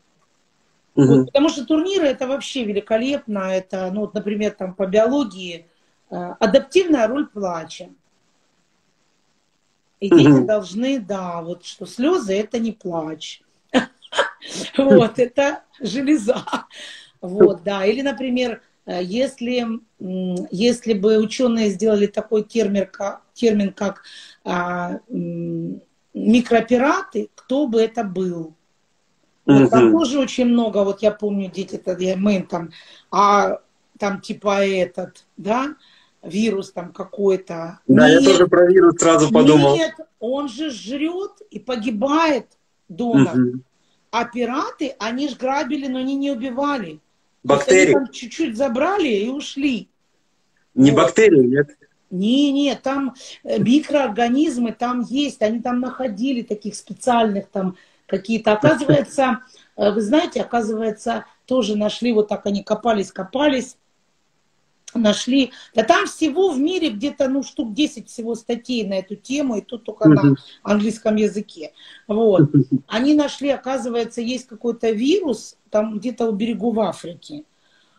Вот, потому что турниры это вообще великолепно. Это, ну, вот, например, там по биологии адаптивная роль плача. И дети должны, да, вот что слезы это не плач. Вот, это железа. Вот, да. Или, например, если бы ученые сделали такой термин, как микропираты, кто бы это был? Вот, там тоже очень много, вот я помню, дети, мы там, типа этот, да, вирус там какой-то. Да, нет, я тоже про вирус сразу подумал. Нет, он же жрет и погибает донор. А пираты, они ж грабили, но они не убивали. Бактерии. Они там чуть-чуть забрали и ушли. Не вот. Бактерии, нет? Не-не, там микроорганизмы там есть, они там находили таких специальных там какие-то, оказывается, вы знаете, оказывается, тоже нашли, вот так они копались, нашли, да там всего в мире где-то, ну, штук 10 всего статей на эту тему, и тут только на английском языке, вот, они нашли, оказывается, есть какой-то вирус, там где-то у берегов Африки,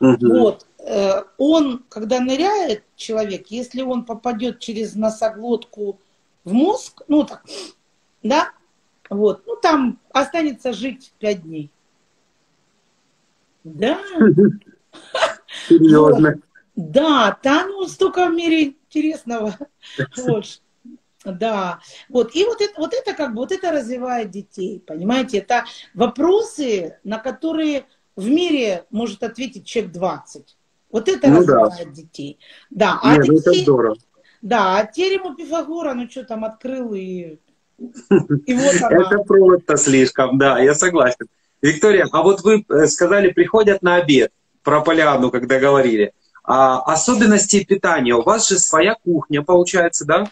вот, он, когда ныряет человек, если он попадет через носоглотку в мозг, ну, так, да, вот, ну там останется жить 5 дней. Да. Серьезно. Да, там столько в мире интересного. Вот. Да. Вот. И вот это как бы вот это развивает детей. Понимаете, это вопросы, на которые в мире может ответить человек 20. Вот это развивает детей. Да, это здорово. Да, а теорему Пифагора, ну что там открыл и вот это просто слишком, да, я согласен. Виктория, а вот вы сказали, приходят на обед, про Поллианну, когда говорили. А особенности питания, у вас же своя кухня, получается, да?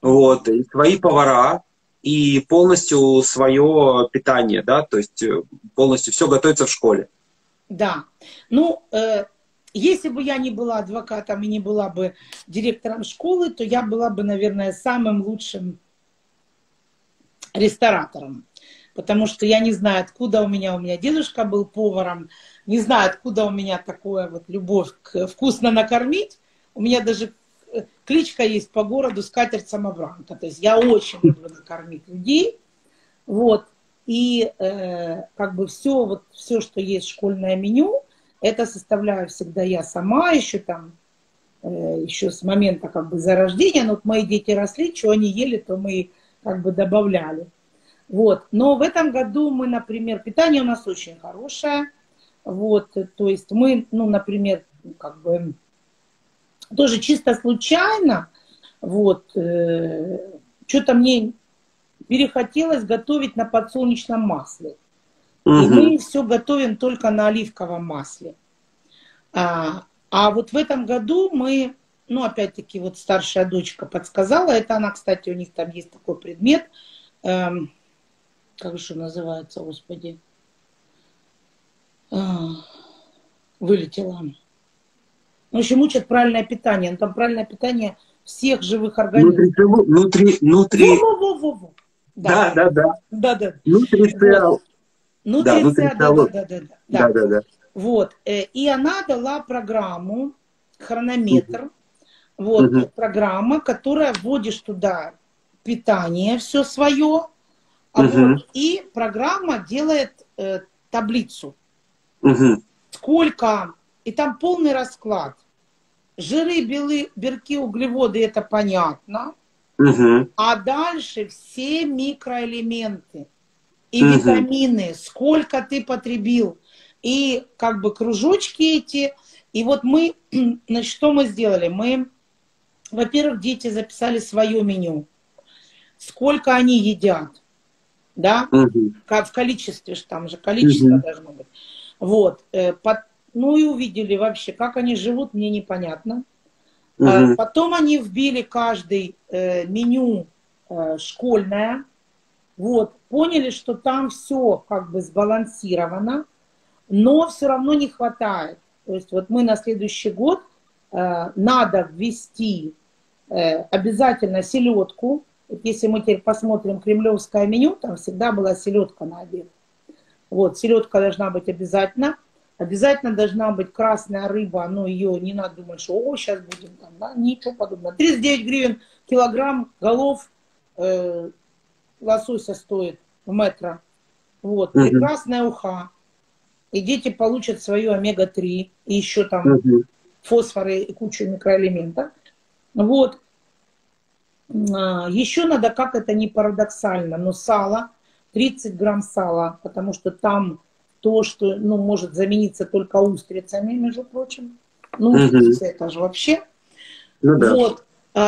Вот, и свои повара. и полностью свое питание, да, то есть полностью все готовится в школе. Да. Ну, если бы я не была адвокатом и не была бы директором школы, то я была бы, наверное, самым лучшим ресторатором. Потому что я не знаю, откуда у меня дедушка был поваром, не знаю, откуда у меня такая вот любовь к вкусно накормить. У меня даже кличка есть по городу «Скатерть-самобранка». То есть я очень люблю накормить людей. Вот. И как бы все, вот, все, что есть школьное меню, это составляю всегда я сама, еще там, еще с момента как бы зарождения. Но вот мои дети росли, что они ели, то мы как бы добавляли. Вот. Но в этом году мы, например, питание у нас очень хорошее. Вот. То есть мы, ну, например, как бы тоже чисто случайно, вот, что-то мне перехотелось готовить на подсолнечном масле. Угу. И мы все готовим только на оливковом масле. А вот в этом году мы, ну, опять-таки, вот старшая дочка подсказала, это она, кстати, у них там есть такой предмет, как же называется, господи, вылетела. В общем, учат правильное питание. Ну, там правильное питание всех живых организмов. Внутри. Да. Нутрициал. Да. Вот. И она дала программу, хронометр. Вот, программа, которая вводишь туда питание, все свое. Вот, и программа делает таблицу. Сколько... И там полный расклад. Жиры, белки, углеводы, это понятно. А дальше все микроэлементы и витамины, сколько ты потребил. И как бы кружочки эти. И вот мы, значит, что мы сделали? Мы, во-первых, дети записали свое меню. Сколько они едят. Да? В количестве, там же количество должно быть. Вот. Ну и увидели вообще, как они живут, мне непонятно. Потом они вбили каждый меню школьное. Вот, поняли, что там все как бы сбалансировано, но все равно не хватает. То есть вот мы на следующий год надо ввести обязательно селедку. Вот если мы теперь посмотрим кремлевское меню, там всегда была селедка на обед. Вот, селедка должна быть обязательно. Обязательно должна быть красная рыба, но ее не надо думать, что о, сейчас будем там, да? Ничего подобного. 39 гривен килограмм голов лосося стоит в метро. Вот, прекрасная уха. И дети получат свою омега-3, и еще там фосфоры и кучу микроэлементов. Вот. Еще надо, как это не парадоксально, но сало, 30 грамм сала, потому что там... То, что, ну, может замениться только устрицами, между прочим. Ну, устрицы это же вообще. Ну, да. Вот.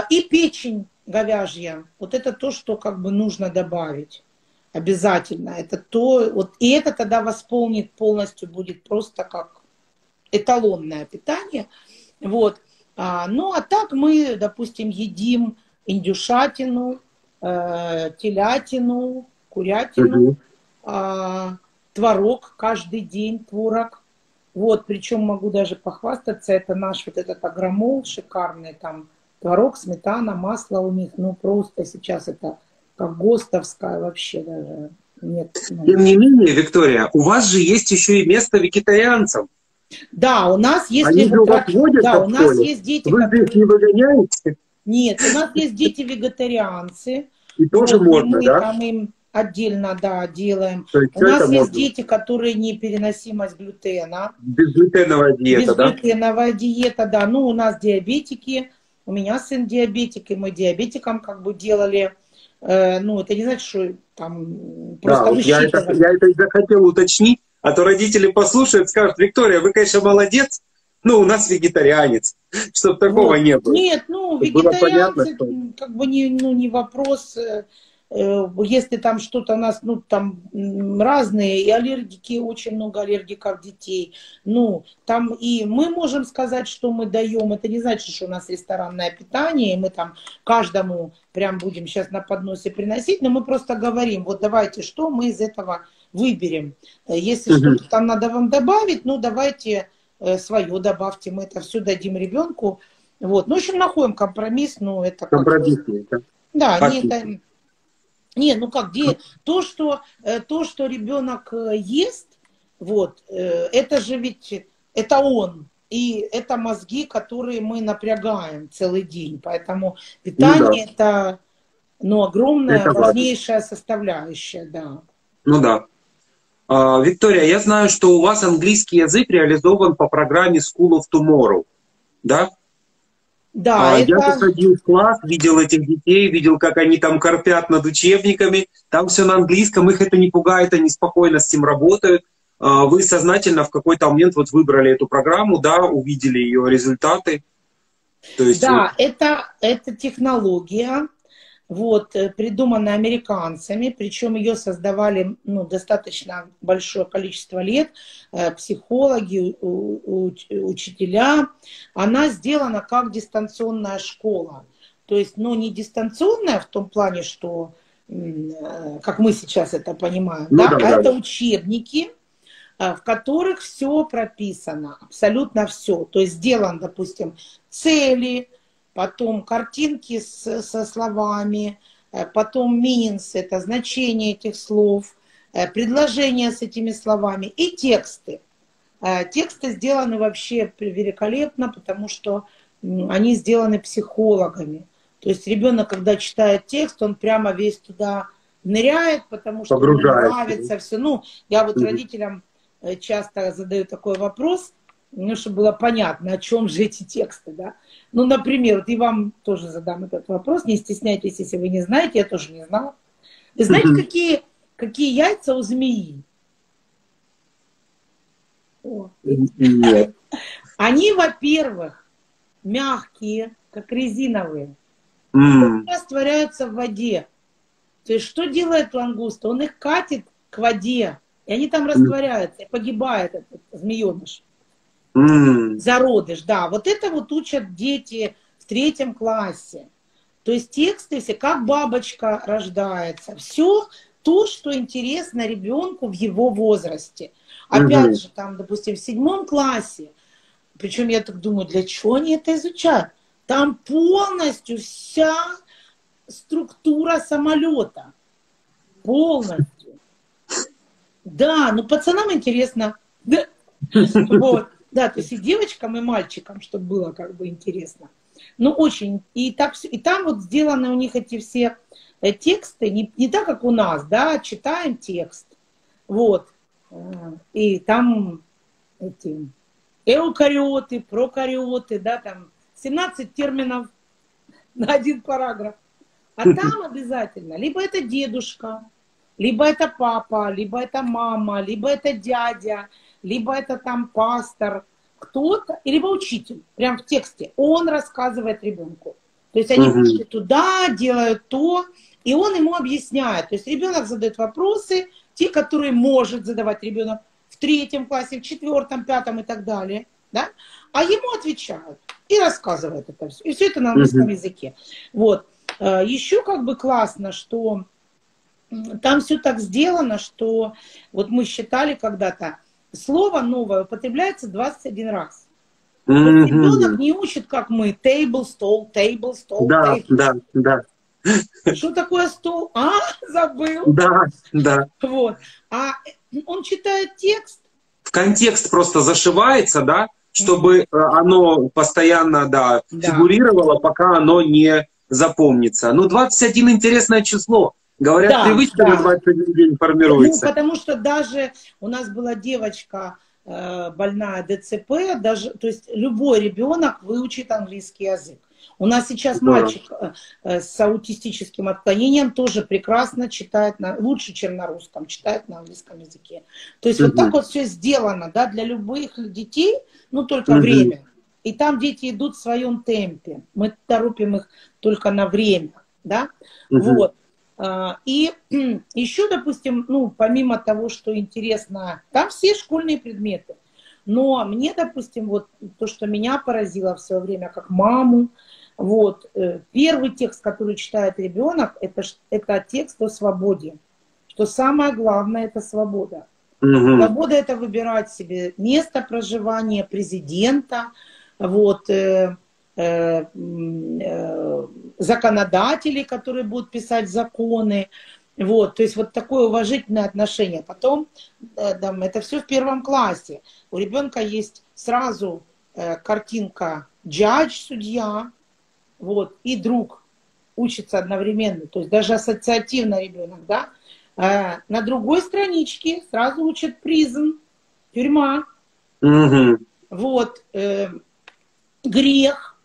И печень говяжья. Вот это то, что как бы нужно добавить. Обязательно. Это то, вот, и это тогда восполнит полностью, будет просто как эталонное питание. Вот. Ну, а так мы, допустим, едим индюшатину, телятину, курятину, творог, каждый день творог. Вот, причем могу даже похвастаться, это наш вот этот агромол шикарный, там творог, сметана, масло у них, ну просто сейчас это как ГОСТовская вообще даже. Нет, ну... Тем не менее, Виктория, у вас же есть еще и место вегетарианцам. Да, у нас есть... Они же у вас водят, да, у нас есть дети... Вы здесь не выгоняете? Нет, у нас есть дети-вегетарианцы. И тоже можно, да? Отдельно, да, делаем. У нас есть дети, которые непереносимость глютена. Безглютеновая диета, безглютеновая диета, да. Ну, у нас диабетики. У меня сын диабетик, и мы диабетикам как бы делали. Ну, это не значит, что там просто да, я это и захотел уточнить, а то родители послушают, скажут: Виктория, вы, конечно, молодец, но у нас вегетарианец. Чтобы такого вот не было. Нет, ну, вегетарианцы, понятно, что... как бы не, ну, не вопрос... если там что-то нас, ну, там разные, и аллергики, очень много аллергиков детей. Ну, там и мы можем сказать, что мы даем, это не значит, что у нас ресторанное питание, и мы там каждому прям будем сейчас на подносе приносить, но мы просто говорим, вот давайте, что мы из этого выберем. Если что-то там надо вам добавить, ну, давайте свое добавьте, мы это все дадим ребенку. Вот, ну, в общем, находим компромисс, ну, это... Компромисс, да? Да, не это... Не, ну как, где то, что ребенок ест, вот, это же ведь, это он, и это мозги, которые мы напрягаем целый день, поэтому питание, ну, да, это, ну, огромная, это важнейшая составляющая, да. Ну да. Виктория, я знаю, что у вас английский язык реализован по программе School of Tomorrow, да? Да, это... Я заходил в класс, видел этих детей, видел, как они там корпят над учебниками. Там все на английском, их это не пугает, они спокойно с этим работают. Вы сознательно в какой-то момент вот выбрали эту программу, да, увидели ее результаты. То есть да, вот... это технология, вот, придуманная американцами, причем ее создавали, ну, достаточно большое количество лет, психологи, учителя. Она сделана как дистанционная школа. То есть, ну, не дистанционная в том плане, что, как мы сейчас это понимаем, ну, да? Да, а да, это учебники, в которых все прописано, абсолютно все. То есть сделан, допустим, цели, потом картинки со словами, потом meanings, это значение этих слов, предложения с этими словами и тексты. Тексты сделаны вообще великолепно, потому что они сделаны психологами. То есть ребенок, когда читает текст, он прямо весь туда ныряет, потому что ему нравится все. Ну, я вот родителям часто задаю такой вопрос, ну, чтобы было понятно, о чем же эти тексты, да. Ну, например, вот и вам тоже задам этот вопрос, не стесняйтесь, если вы не знаете, я тоже не знала. Вы знаете, какие яйца у змеи? О. Нет. Они, во-первых, мягкие, как резиновые, растворяются в воде. То есть что делает лангуста? Он их катит к воде, и они там растворяются, и погибает этот змееныш. Зародыш, да. Вот это вот учат дети в 3 классе. То есть тексты все, как бабочка рождается. Все то, что интересно ребенку в его возрасте. Опять же, там, допустим, в 7 классе, причем я так думаю, для чего они это изучают? Там полностью вся структура самолета. Полностью. Да, ну пацанам интересно. Вот. Да, то есть и девочкам, и мальчикам, чтобы было как бы интересно. Ну, очень. И там вот сделаны у них эти все тексты, не так, как у нас, да, читаем текст. Вот. И там эти эукариоты, прокариоты, да, там 17 терминов на 1 параграф. А там обязательно либо это дедушка, либо это папа, либо это мама, либо это дядя, либо это там пастор, кто-то, либо учитель, прям в тексте, он рассказывает ребенку. То есть они пошли туда, делают то, и он ему объясняет. То есть ребенок задает вопросы, те, которые может задавать ребенок в 3 классе, в 4, 5 и так далее, да? А ему отвечают и рассказывают это все. И все это на английском языке. Вот. Еще как бы классно, что там все так сделано, что вот мы считали когда-то, слово новое употребляется 21 раз. Ребенок не учит, как мы, тейбл, стол, тейбл, стол. Да, table. Да, да. Что такое стол? А, забыл. Да, да. Вот. А он читает текст. В контекст просто зашивается, да, чтобы оно постоянно, да, фигурировало, пока оно не запомнится. Ну, 21 интересное число. Говорят, да, привычка на 21 день формируется. Ну, потому что даже у нас была девочка больная ДЦП, даже, то есть любой ребенок выучит английский язык. У нас сейчас мальчик с аутистическим отклонением тоже прекрасно читает, лучше, чем на русском, читает на английском языке. То есть вот так вот все сделано, да, для любых детей, ну только время. И там дети идут в своем темпе, мы торопим их только на время, да, вот. И еще, допустим, ну, помимо того, что интересно, там все школьные предметы. Но мне, допустим, вот то, что меня поразило все время, как маму, вот, первый текст, который читает ребенок, это текст о свободе. Что самое главное, это свобода. Угу. Свобода — это выбирать себе место проживания, президента, вот, законодателей, которые будут писать законы. Вот, то есть вот такое уважительное отношение. Потом, там, это все в первом классе. У ребенка есть сразу картинка «джадж», «судья», вот, и «друг» учится одновременно. То есть даже ассоциативно ребенок, да. На другой страничке сразу учат «призм», «тюрьма», угу. Вот, «грех»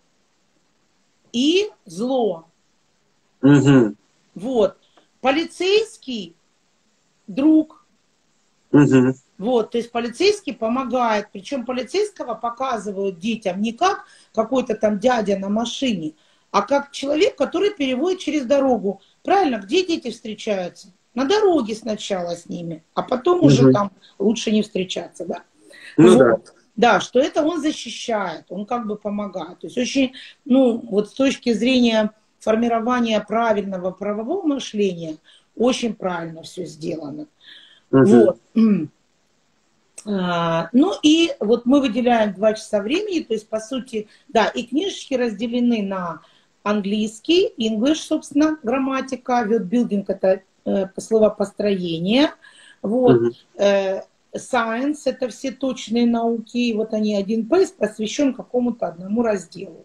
и «зло». Угу. Вот. Полицейский – друг. Угу. Вот, то есть полицейский помогает. Причем полицейского показывают детям не как какой-то там дядя на машине, а как человек, который переводит через дорогу. Правильно, где дети встречаются? На дороге сначала с ними, а потом угу. уже там лучше не встречаться. Да? Ну, вот. Да, что это он защищает, он как бы помогает. То есть очень, ну, вот с точки зрения... формирование правильного правового мышления, очень правильно все сделано. Uh-huh. Вот. Ну и вот мы выделяем 2 часа времени, то есть по сути, да, и книжечки разделены на английский, English, собственно, грамматика, word-building — это словопостроение, вот, uh-huh. Science — это все точные науки, и вот они, один пейс посвящен какому-то одному разделу.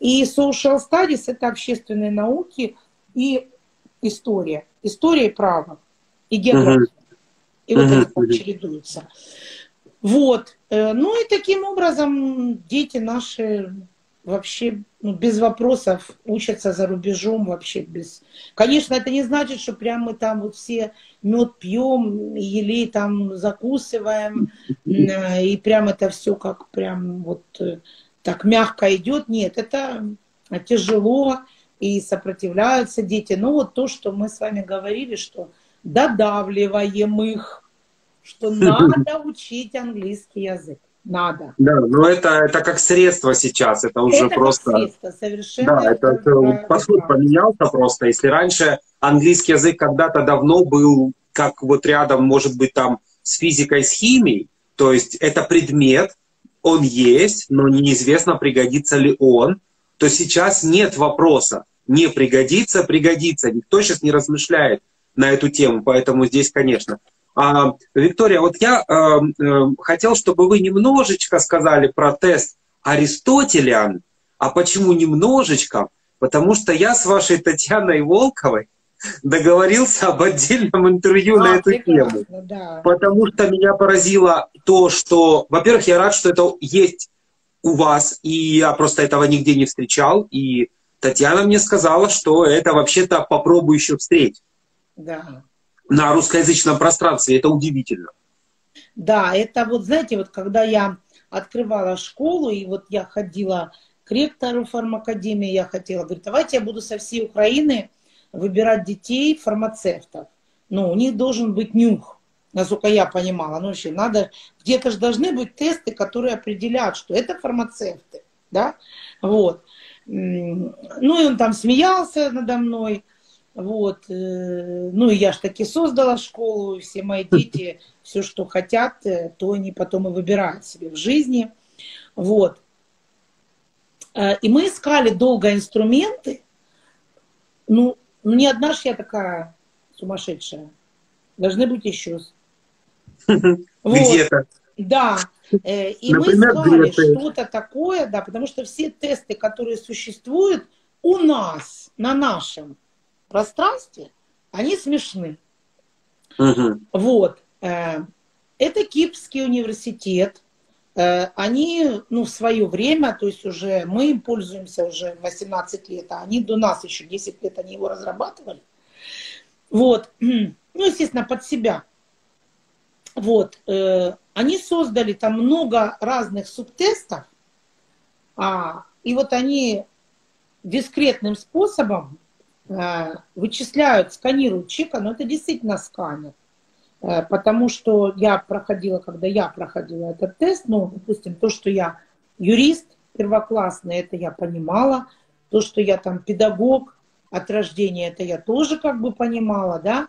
И social studies — это общественные науки и история. История и право, и география. Uh-huh. И вот uh-huh. это чередуется. Вот. Ну и таким образом дети наши вообще, ну, без вопросов учатся за рубежом вообще без... Конечно, это не значит, что прям мы там вот все мед пьем, елей там закусываем, и прям это все как прям вот... так мягко идет. Нет, это тяжело, и сопротивляются дети. Но вот то, что мы с вами говорили, что додавливаем их, что надо учить английский язык. Надо. Да, но это как средство сейчас, это уже это просто... Это средство, совершенно. Да, это подход поменялся просто. Если раньше английский язык когда-то давно был, как вот рядом, может быть, там с физикой, с химией, то есть это предмет, он есть, но неизвестно, пригодится ли он, то сейчас нет вопроса. Не пригодится, пригодится. Никто сейчас не размышляет на эту тему, поэтому здесь, конечно. Виктория, вот я хотел, чтобы вы немножечко сказали про тест Аристотеля. А почему немножечко? Потому что я с вашей Татьяной Волковой договорился об отдельном интервью на эту тему. Да. Потому что меня поразило то, что... Во-первых, я рад, что это есть у вас, и я просто этого нигде не встречал. И Татьяна мне сказала, что это вообще-то попробую еще встретить. Да. На русскоязычном пространстве. Это удивительно. Да, это вот, знаете, вот когда я открывала школу, и вот я ходила к ректору фармакадемии, я хотела, говорит, давайте я буду со всей Украины выбирать детей фармацевтов. Но у них должен быть нюх, насколько я понимала. Ну, вообще, надо, где-то же должны быть тесты, которые определяют, что это фармацевты. Да? Вот. Ну, и он там смеялся надо мной. Вот. Ну, и я же таки создала школу. Все мои дети, все, что хотят, то они потом и выбирают себе в жизни. Вот. И мы искали долго инструменты. Ну, не одна ж я такая сумасшедшая. Должны быть еще. Где-то. Да. И мы искали что-то такое, да, потому что все тесты, которые существуют у нас, на нашем пространстве, они смешны. Вот. Это Кипрский университет. Они, ну, в свое время, то есть уже мы им пользуемся уже 18 лет, а они до нас еще 10 лет, они его разрабатывали. Вот. Ну, естественно, под себя. Вот. Они создали там много разных субтестов, и вот они дискретным способом вычисляют, сканируют чека, но это действительно сканер. Потому что я проходила, когда я проходила этот тест, ну, допустим, то, что я юрист первоклассный, это я понимала, то, что я там педагог от рождения, это я тоже как бы понимала, да,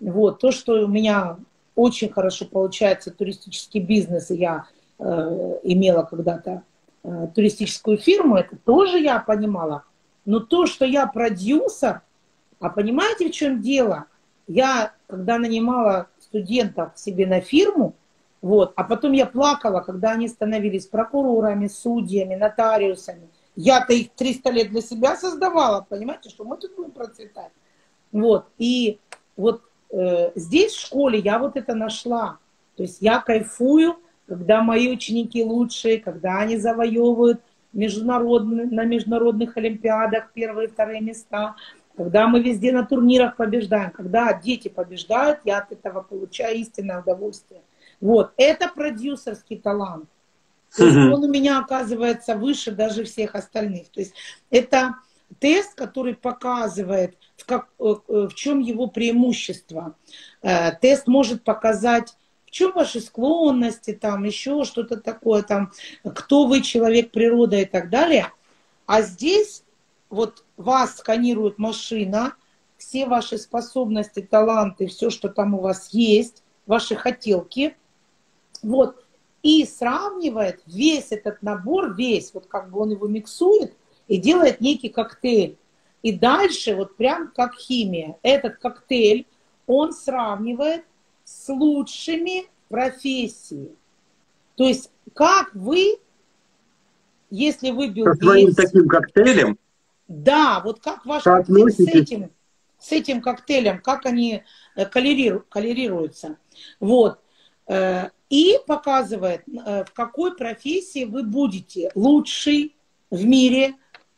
вот, то, что у меня очень хорошо получается туристический бизнес, и я имела когда-то туристическую фирму, это тоже я понимала, но то, что я продюсер, а понимаете, в чем дело? Я, когда нанимала студентов себе на фирму, вот, а потом я плакала, когда они становились прокурорами, судьями, нотариусами. Я-то их 300 лет для себя создавала, понимаете, что мы тут будем процветать. Вот, и вот здесь в школе я вот это нашла. То есть я кайфую, когда мои ученики лучшие, когда они завоевывают на международных олимпиадах 1-2 места, когда мы везде на турнирах побеждаем, когда дети побеждают, я от этого получаю истинное удовольствие. Вот, это продюсерский талант. То есть он у меня оказывается выше даже всех остальных. То есть это тест, который показывает, в чем его преимущество. Тест может показать, в чем ваши склонности, там еще что-то такое, там, кто вы, человек, природа и так далее. А здесь вот вас сканирует машина, все ваши способности, таланты, все, что там у вас есть, ваши хотелки. Вот. И сравнивает весь этот набор, весь, вот как бы он его миксует и делает некий коктейль. И дальше, вот прям как химия, этот коктейль он сравнивает с лучшими профессиями. То есть как вы, если вы билдинг... Со своим таким коктейлем? Да, вот как ваш коктейль с этим коктейлем, как они коллерируются. Вот. И показывает, в какой профессии вы будете лучший в мире,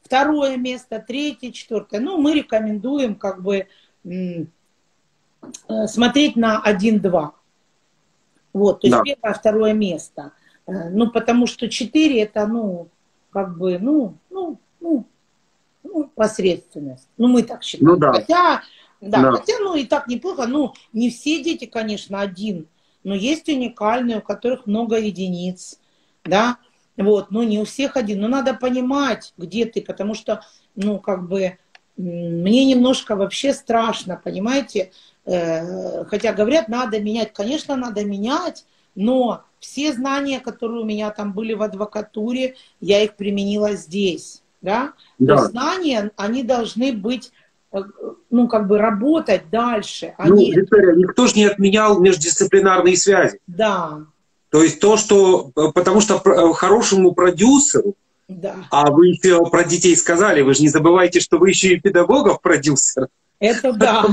2-е место, 3-е, 4-е. Ну, мы рекомендуем как бы смотреть на 1-2. Вот, то есть 1-е, 2-е место. Ну, потому что 4 это, ну, как бы, ну, посредственность. Ну, мы так считаем. Ну, да. Хотя, ну, и так неплохо. Ну, не все дети, конечно, 1. Но есть уникальные, у которых много единиц, да, вот, но не у всех 1. Но надо понимать, где ты, потому что, ну, как бы, мне немножко вообще страшно, понимаете, хотя говорят, надо менять, конечно, надо менять, но все знания, которые у меня там были в адвокатуре, я их применила здесь, да, да. Знания, они должны быть... ну, как бы работать дальше. Виктория, никто же не отменял междисциплинарные связи. Да. То есть то, что... Потому что хорошему продюсеру, да. А вы еще про детей сказали, вы же не забывайте, что вы еще и педагогов продюсер. Это да.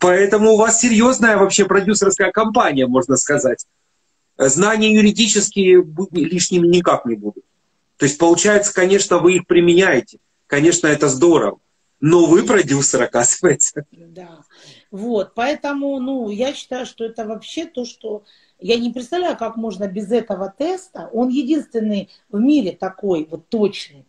Поэтому у вас серьезная вообще продюсерская компания, можно сказать. Знания юридические лишними никак не будут. То есть получается, конечно, вы их применяете. Конечно, это здорово. Но вы продюсер, оказывается. Да. Вот, поэтому, ну, я считаю, что это вообще то, что... Я не представляю, как можно без этого теста. Он единственный в мире такой, вот, точный.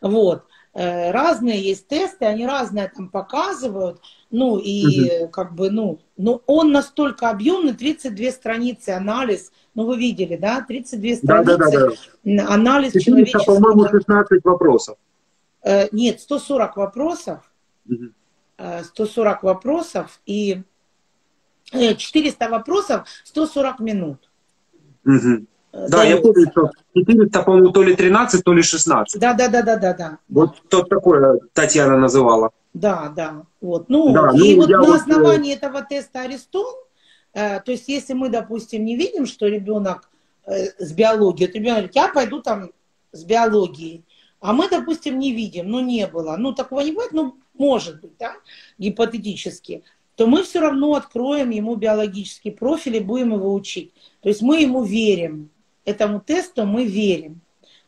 Вот. Разные есть тесты, они разные там показывают. Ну, и как бы, ну... Но он настолько объемный, 32 страницы анализ. Ну, вы видели, да? 32 страницы анализ человеческого... По-моему, 16 вопросов. Нет, 140 вопросов, 140 вопросов и 400 вопросов, 140 минут. Да, я помню, что 400, по-моему, то ли 13, то ли 16. Да. Вот то такое Татьяна называла. Да. Вот. Ну, да, и ну, вот на основании этого теста Аристон, то есть если мы, допустим, не видим, что ребенок с биологией, то ребенок говорит, я пойду там с биологией. А мы, допустим, не видим, ну, не было, ну, такого не бывает, ну, может быть, да, гипотетически, то мы все равно откроем ему биологический профиль и будем его учить. То есть мы ему верим, этому тесту мы верим.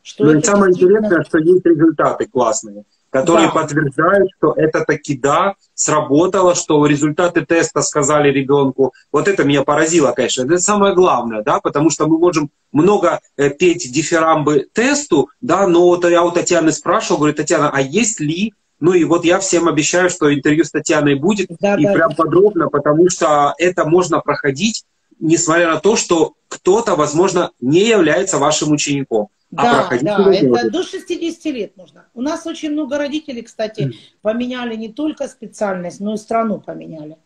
Что ну, это самое действительно... интересное, что есть результаты классные, которые подтверждают, что это таки да, сработало, что результаты теста сказали ребенку. Вот это меня поразило, конечно. Это самое главное, да, потому что мы можем много петь дифирамбы тесту, да, но вот я у Татьяны спрашивал, говорю, Татьяна, а есть ли Ну и вот я всем обещаю, что интервью с Татьяной будет, прям подробно, потому что это можно проходить, несмотря на то, что кто-то, возможно, не является вашим учеником. Да, да, это до 60 лет можно. У нас очень много родителей, кстати, поменяли не только специальность, но и страну поменяли.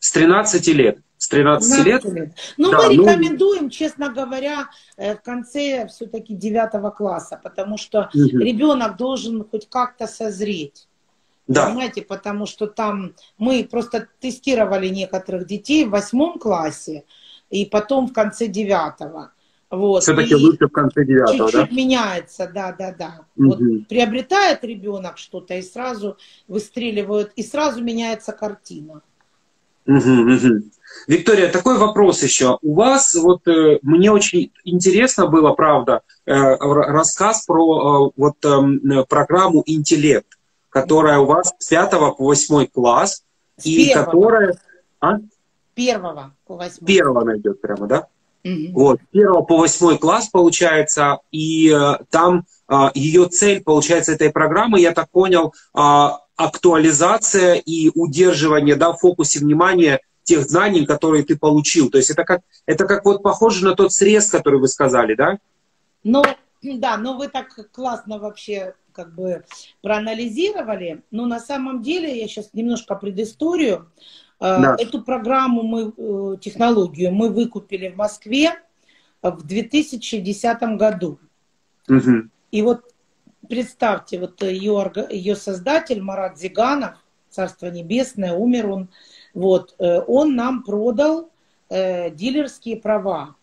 С 13 лет. С 13 лет. Ну, да, мы рекомендуем, честно говоря, в конце все-таки 9 класса, потому что ребенок должен хоть как-то созреть. Да. Понимаете, потому что там мы просто тестировали некоторых детей в 8 классе и потом в конце 9. Вот. Все-таки лучше в конце 9-го, да? Чуть-чуть меняется, да-да-да. Вот приобретает ребенок что-то и сразу выстреливают, и сразу меняется картина. Виктория, такой вопрос еще. У вас, вот мне очень интересно было, правда, рассказ про программу «Интеллект», которая у вас с 5 по 8 класс. С 1 по 8. 1 найдет прямо, да? Вот, с 1 по 8 класс, получается, и там ее цель, получается, этой программы, я так понял, актуализация и удерживание, да, в фокусе внимания тех знаний, которые ты получил. То есть это как вот похоже на тот срез, который вы сказали, да? Ну, да, но вы так классно вообще как бы проанализировали. Но на самом деле, я сейчас немножко предысторию. Да. Эту программу, мы, технологию, мы выкупили в Москве в 2010 году. И вот представьте, вот ее создатель Марат Зиганов, царство небесное, умер он, вот, он нам продал дилерские права.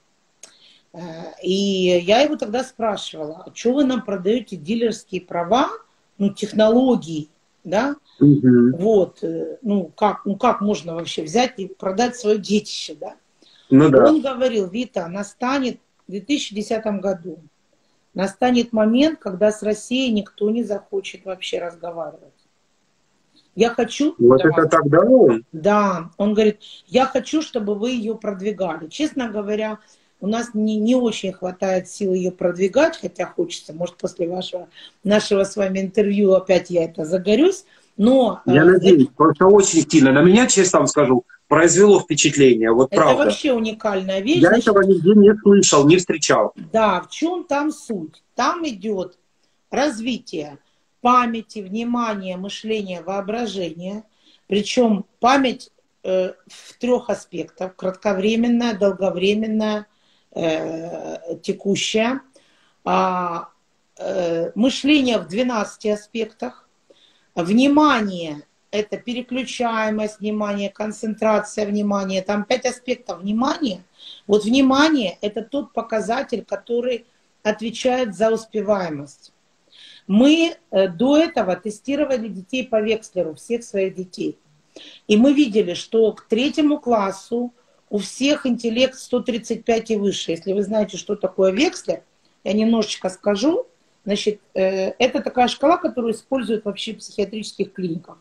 И я его тогда спрашивала, а что вы нам продаете дилерские права, ну, технологии, да? Вот, ну как можно вообще взять и продать свое детище, да? Ну, да. Он говорил: Вита, настанет в 2010 году, настанет момент, когда с Россией никто не захочет вообще разговаривать. Я хочу... Вот да, это тогда он? Да, он говорит, я хочу, чтобы вы ее продвигали. Честно говоря, у нас не очень хватает сил ее продвигать, хотя хочется, может, после нашего с вами интервью опять я это загорюсь, но... Я надеюсь, просто очень сильно. На меня, честно вам скажу, произвело впечатление, вот это правда. Это вообще уникальная вещь. Я этого нигде не слышал, не встречал. Да, в чем там суть? Там идет развитие памяти, внимания, мышления, воображения, причем память в 3 аспектах: кратковременная, долговременная, текущая, мышление в 12 аспектах, внимание — это переключаемость внимания, концентрация внимания, там 5 аспектов внимания. Вот внимание — это тот показатель, который отвечает за успеваемость. Мы до этого тестировали детей по Векслеру, всех своих детей. И мы видели, что к 3 классу у всех интеллект 135 и выше. Если вы знаете, что такое Векслер, я немножечко скажу. Значит, это такая шкала, которую используют вообще в психиатрических клиниках.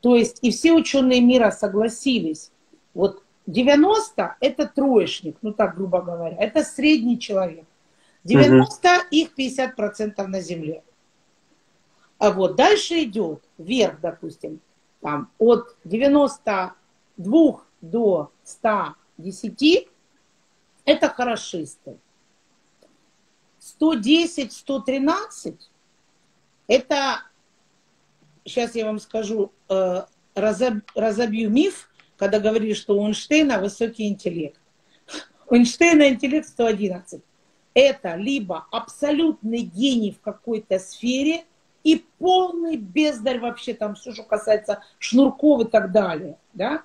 То есть и все ученые мира согласились. Вот 90 – это троечник, ну так грубо говоря, это средний человек. 90 их 50% на Земле. А вот дальше идет вверх, допустим, там от 92 до 110 – это хорошисты. 110-113 – это... Сейчас я вам скажу, разобью миф, когда говорили, что у Эйнштейна высокий интеллект. У Эйнштейна интеллект 111. Это либо абсолютный гений в какой-то сфере и полный бездарь вообще, там все, что касается шнурков и так далее. Да?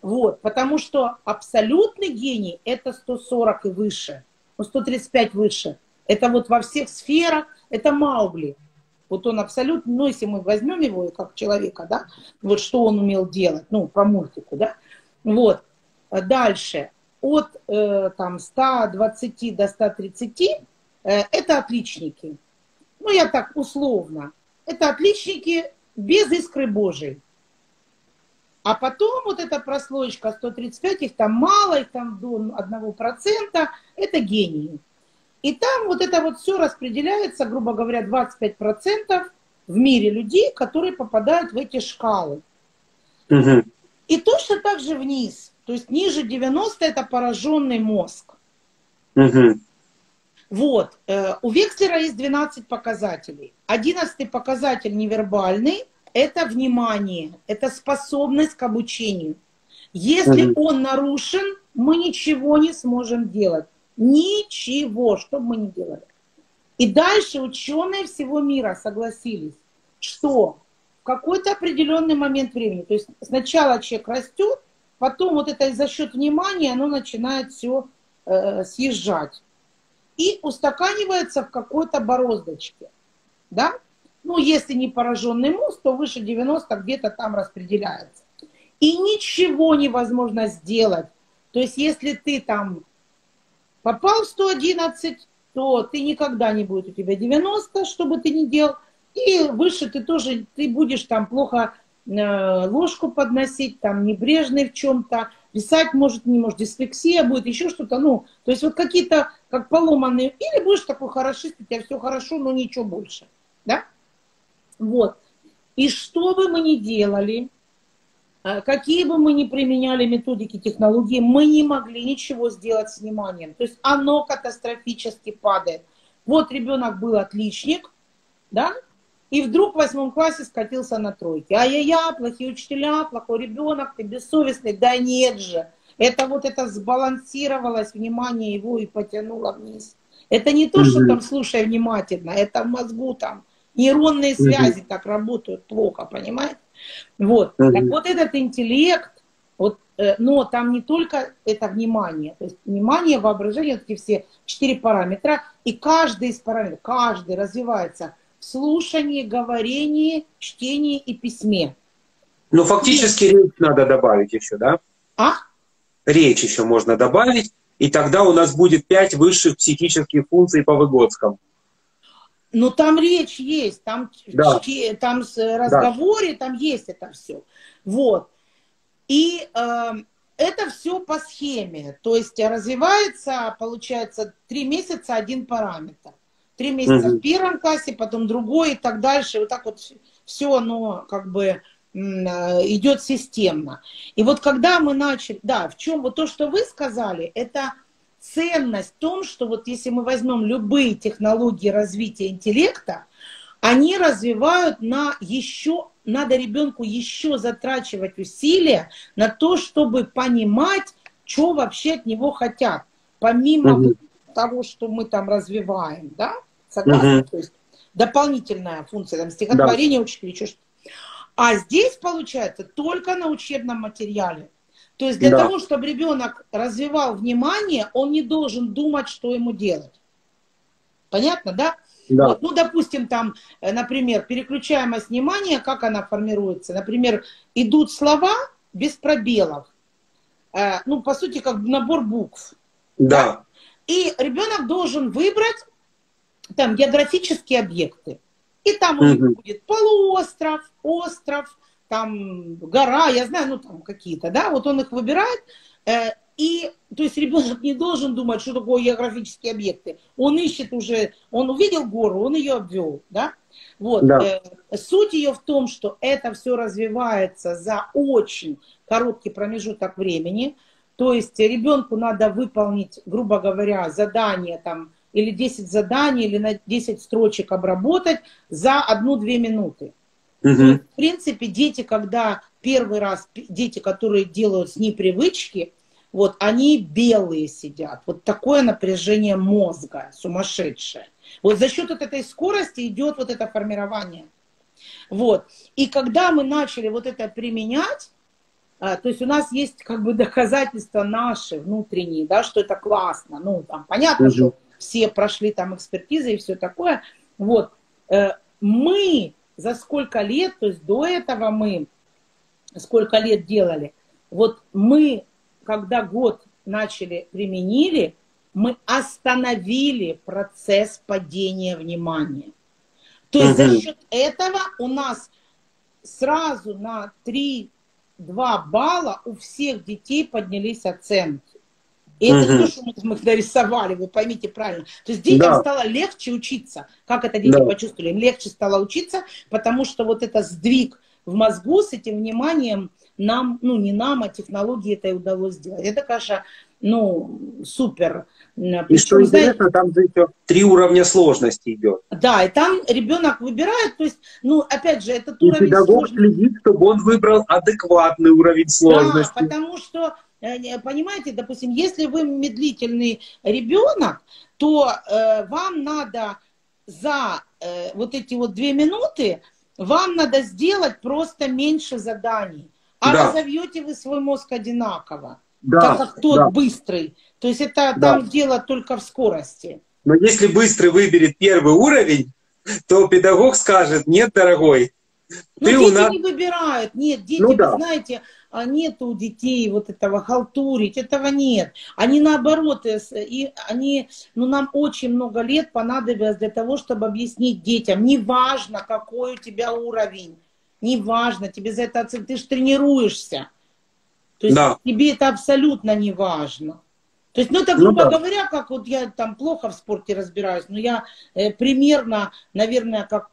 Вот, потому что абсолютный гений – это 140 и выше, 135 выше. Это вот во всех сферах, это Маугли. Вот он абсолютно, ну, если мы возьмем его как человека, да, вот что он умел делать, ну, про мультику, да, вот. Дальше, от там 120 до 130, это отличники. Ну, я так условно. Это отличники без искры Божией. А потом вот эта прослойка 135, их там мало, их там до 1%, это гении. И там вот это вот все распределяется, грубо говоря, 25% в мире людей, которые попадают в эти шкалы. Угу. И точно так же вниз. То есть ниже 90 это пораженный мозг. Угу. Вот. У Векслера есть 12 показателей. 11-й показатель невербальный. Это внимание, это способность к обучению. Если он нарушен, мы ничего не сможем делать. Ничего, что бы мы ни делали. И дальше ученые всего мира согласились, что в какой-то определенный момент времени, то есть сначала человек растет, потом вот это за счет внимания оно начинает все съезжать. И устаканивается в какой-то бороздочке. Да? Ну, если не пораженный мозг, то выше 90 где-то там распределяется. И ничего невозможно сделать. То есть, если ты там попал в 111, то ты никогда не будет у тебя 90, что бы ты ни делал. И выше ты тоже, ты будешь там плохо ложку подносить, там небрежный в чем-то, писать может, не может, дислексия будет, еще что-то. Ну, то есть вот какие-то, как поломанные, или будешь такой хорошист, у тебя все хорошо, но ничего больше. Да? Вот. И что бы мы ни делали, какие бы мы ни применяли методики, технологии, мы не могли ничего сделать с вниманием. То есть оно катастрофически падает. Вот ребенок был отличник, да, и вдруг в 8 классе скатился на тройке. Ай-яй-яй, плохие учителя, плохой ребенок, ты бессовестный. Да нет же. Это вот это сбалансировалось, внимание его и потянуло вниз. Это не то, что там слушай внимательно, это в мозгу там. Нейронные связи так работают плохо, понимаете? Вот. Так вот этот интеллект, вот, но там не только это внимание, то есть внимание, воображение, вот эти все 4 параметра, и каждый из параметров, каждый развивается в слушании, говорении, чтении и письме. Ну, фактически речь надо добавить еще, да? А? Речь еще можно добавить, и тогда у нас будет 5 высших психических функций по Выготскому. Ну, там речь есть, там, да, там разговоры, да, там есть это все. Вот. И это все по схеме. То есть развивается, получается, 3 месяца один параметр. 3 месяца в 1 классе, потом другой и так дальше. Вот так вот все оно как бы идет системно. И вот когда мы начали... Да, в чем вот то, что вы сказали, это... Ценность в том, что вот если мы возьмем любые технологии развития интеллекта, они развивают на еще, надо ребенку еще затрачивать усилия на то, чтобы понимать, что вообще от него хотят, помимо того, что мы там развиваем, да, согласны, то есть дополнительная функция, там, стихотворение, да, учителя, что-то. А здесь получается только на учебном материале. То есть для того, чтобы ребенок развивал внимание, он не должен думать, что ему делать. Понятно, да? Да. Вот, ну, допустим, там, например, переключаемость внимания, как она формируется? Например, идут слова без пробелов. Ну, по сути, как набор букв. Да. Да? И ребенок должен выбрать там географические объекты. И там у них будет полуостров, остров, там гора, я знаю, ну там какие-то, да, вот он их выбирает, и, то есть ребенок не должен думать, что такое географические объекты, он ищет уже, он увидел гору, он ее обвел, да, вот, да. Суть ее в том, что это все развивается за очень короткий промежуток времени, то есть ребенку надо выполнить, грубо говоря, задание там, или 10 заданий, или на 10 строчек обработать за 1-2 минуты. Угу. В принципе, дети, когда первый раз, дети, которые делают с непривычки, вот, они белые сидят. Вот такое напряжение мозга сумасшедшее. Вот за счет вот этой скорости идет вот это формирование. Вот. И когда мы начали вот это применять, то есть у нас есть как бы доказательства наши, внутренние, да, что это классно. Ну, там понятно, что все прошли там экспертизы и все такое. Вот. Мы... За сколько лет, то есть до этого мы сколько лет делали, вот мы, когда год начали, применили, мы остановили процесс падения внимания. То есть за счет этого у нас сразу на 3-2 балла у всех детей поднялись оценки. И это то, что мы нарисовали, вы поймите правильно. То есть детям стало легче учиться. Как это дети почувствовали? Им легче стало учиться, потому что вот это сдвиг в мозгу с этим вниманием нам, ну не нам, а технологии это и удалось сделать. Это, конечно, ну, супер. Причем, и что интересно, там три уровня сложности идет. Да, и там ребенок выбирает, то есть, ну, опять же, этот уровень педагог следит, чтобы он выбрал адекватный уровень сложности. Да, потому что, понимаете, допустим, если вы медлительный ребенок, то вам надо за вот эти вот 2 минуты вам надо сделать просто меньше заданий. А разовьете вы свой мозг одинаково. Да, так как тот быстрый. То есть это там дело только в скорости. Но если быстрый выберет первый уровень, то педагог скажет: нет, дорогой. Ну, дети не выбирают. Нет, дети, вы знаете, нет у детей вот этого халтурить, этого нет. Они наоборот, и они, ну, нам очень много лет понадобилось для того, чтобы объяснить детям, неважно, какой у тебя уровень, неважно, тебе за это оценка, ты же тренируешься. То есть тебе это абсолютно не важно. То есть, ну это, грубо говоря, как вот я там плохо в спорте разбираюсь, но я примерно, наверное, как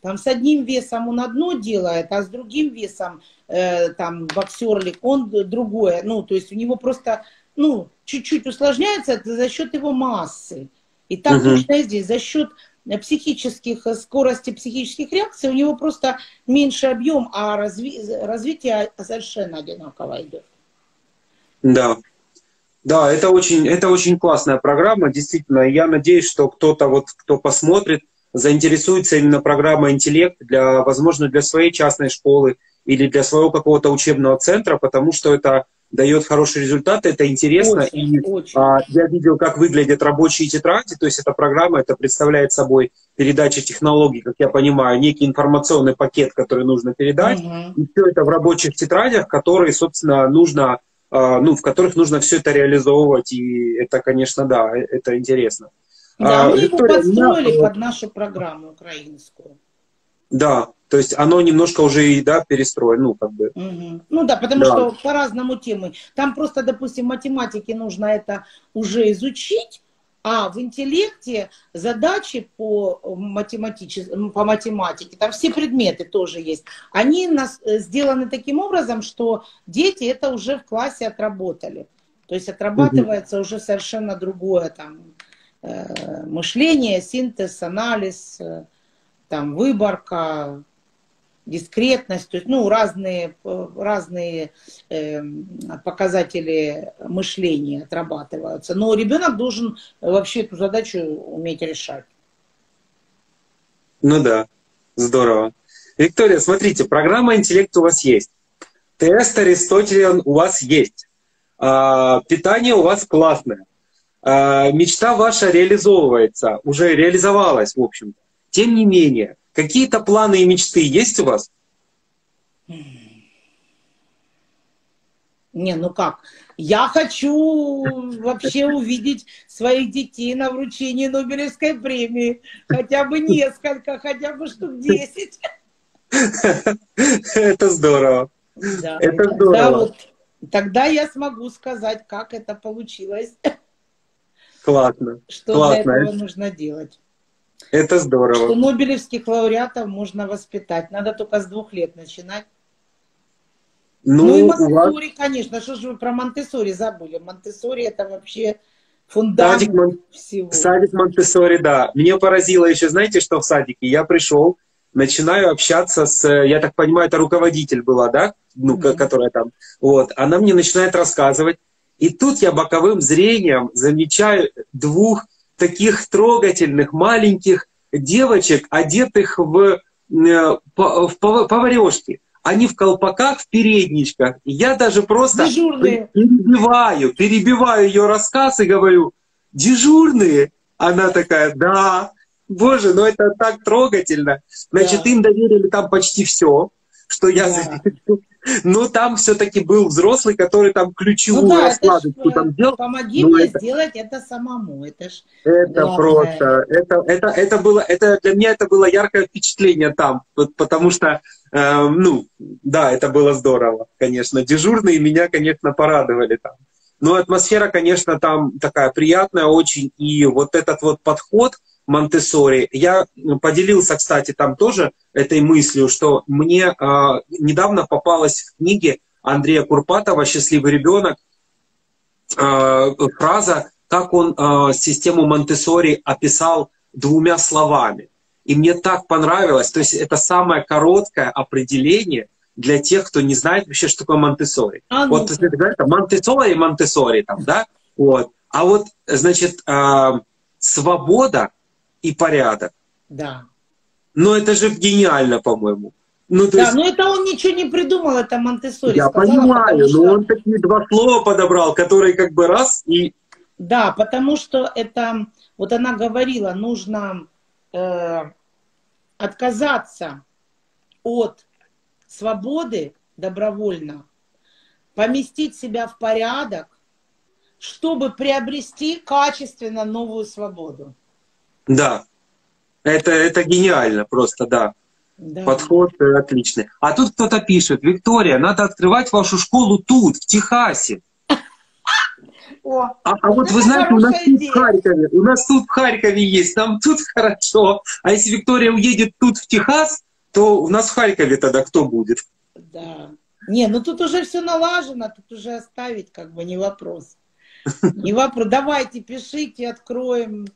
там с одним весом он одно делает, а с другим весом там боксерлик, он другое. Ну, то есть у него просто, ну, чуть-чуть усложняется это за счет его массы. И так точно и здесь, за счет психических, скорости психических реакций у него просто меньше объем, а развитие совершенно одинаково идет. Да. Да, это очень классная программа, действительно. Я надеюсь, что кто-то, вот, кто посмотрит, заинтересуется именно программой «Интеллект», для, возможно, для своей частной школы или для своего какого-то учебного центра, потому что это дает хорошие результаты, это интересно. Очень, и очень. Я видел, как выглядят рабочие тетради, то есть эта программа, это представляет собой передача технологий, как я понимаю, некий информационный пакет, который нужно передать. И все это в рабочих тетрадях, которые, собственно, нужно... ну, в которых нужно все это реализовывать, и это, конечно, да, это интересно. Да, мы его подстроили под нашу программу украинскую. Да, то есть оно немножко уже и, да, перестроено, ну, как бы. Ну да, потому что по-разному темы. Там просто, допустим, математике нужно это уже изучить, а в интеллекте задачи по математике, там все предметы тоже есть, они сделаны таким образом, что дети это уже в классе отработали. То есть отрабатывается уже совершенно другое там, мышление, синтез, анализ, там, выборка, дискретность, то есть, ну, разные показатели мышления отрабатываются. Но ребенок должен вообще эту задачу уметь решать. Ну да, здорово. Виктория, смотрите, программа «Интеллект» у вас есть. Тест Аристотеля у вас есть. Питание у вас классное. Мечта ваша реализовывается, уже реализовалась, в общем-то. Тем не менее, какие-то планы и мечты есть у вас? Не, ну как? Я хочу вообще увидеть своих детей на вручении Нобелевской премии. Хотя бы несколько, хотя бы штук 10. Это здорово. Да, это здорово. Да, вот, тогда я смогу сказать, как это получилось. Классно. Что для этого нужно делать. Это здорово. Что нобелевских лауреатов можно воспитать. Надо только с 2 лет начинать. Ну и Монтессори, конечно. Что же вы про Монтессори забыли? Монтессори это вообще фундамент всего. Садик Монтессори, да. Меня поразило еще, знаете, что в садике? Я пришел, начинаю общаться с, я так понимаю, это руководитель была, да? Ну, которая там. Вот. Она мне начинает рассказывать. И тут я боковым зрением замечаю 2 таких трогательных маленьких девочек, одетых в поварёшки. Они в колпаках, в передничках. Я даже просто перебиваю ее рассказ и говорю: дежурные? Она такая: да. Боже, ну это так трогательно. Значит, им доверили там почти все, что я заметил. Но там все-таки был взрослый, который там ключевую раскладочку там делал. Помоги мне сделать это самому. Это, ж это просто. Это было, это, для меня это было яркое впечатление там. Потому что, ну, да, это было здорово, конечно. Дежурные меня, конечно, порадовали там. Но атмосфера, конечно, там такая приятная очень. И вот этот вот подход Монтессори. Я поделился, кстати, там тоже этой мыслью, что мне недавно попалась в книге Андрея Курпатова «Счастливый ребенок» фраза, как он систему Монтессори описал двумя словами. И мне так понравилось. То есть это самое короткое определение для тех, кто не знает вообще, что такое Монтессори. Вот ты говоришь, Монтессори, Монтессори, там, да? Вот. А вот, значит, свобода и порядок. Да. Но это же гениально, по-моему. Ну, да, есть... но это он ничего не придумал, это Монтессори. Я сказала, понимаю, но что... он такие два слова подобрал, которые как бы раз и... Да, потому что это, вот она говорила, нужно отказаться от свободы добровольно, поместить себя в порядок, чтобы приобрести качественно новую свободу. Да, это гениально просто, да. Да. Подход отличный. А тут кто-то пишет: Виктория, надо открывать вашу школу тут, в Техасе. А вот вы знаете, у нас тут в Харькове, у нас тут в Харькове есть, нам тут хорошо. А если Виктория уедет тут в Техас, то у нас в Харькове тогда кто будет? Да. Не, ну тут уже все налажено, тут уже оставить как бы не вопрос. Не вопрос. Давайте, пишите, откроем,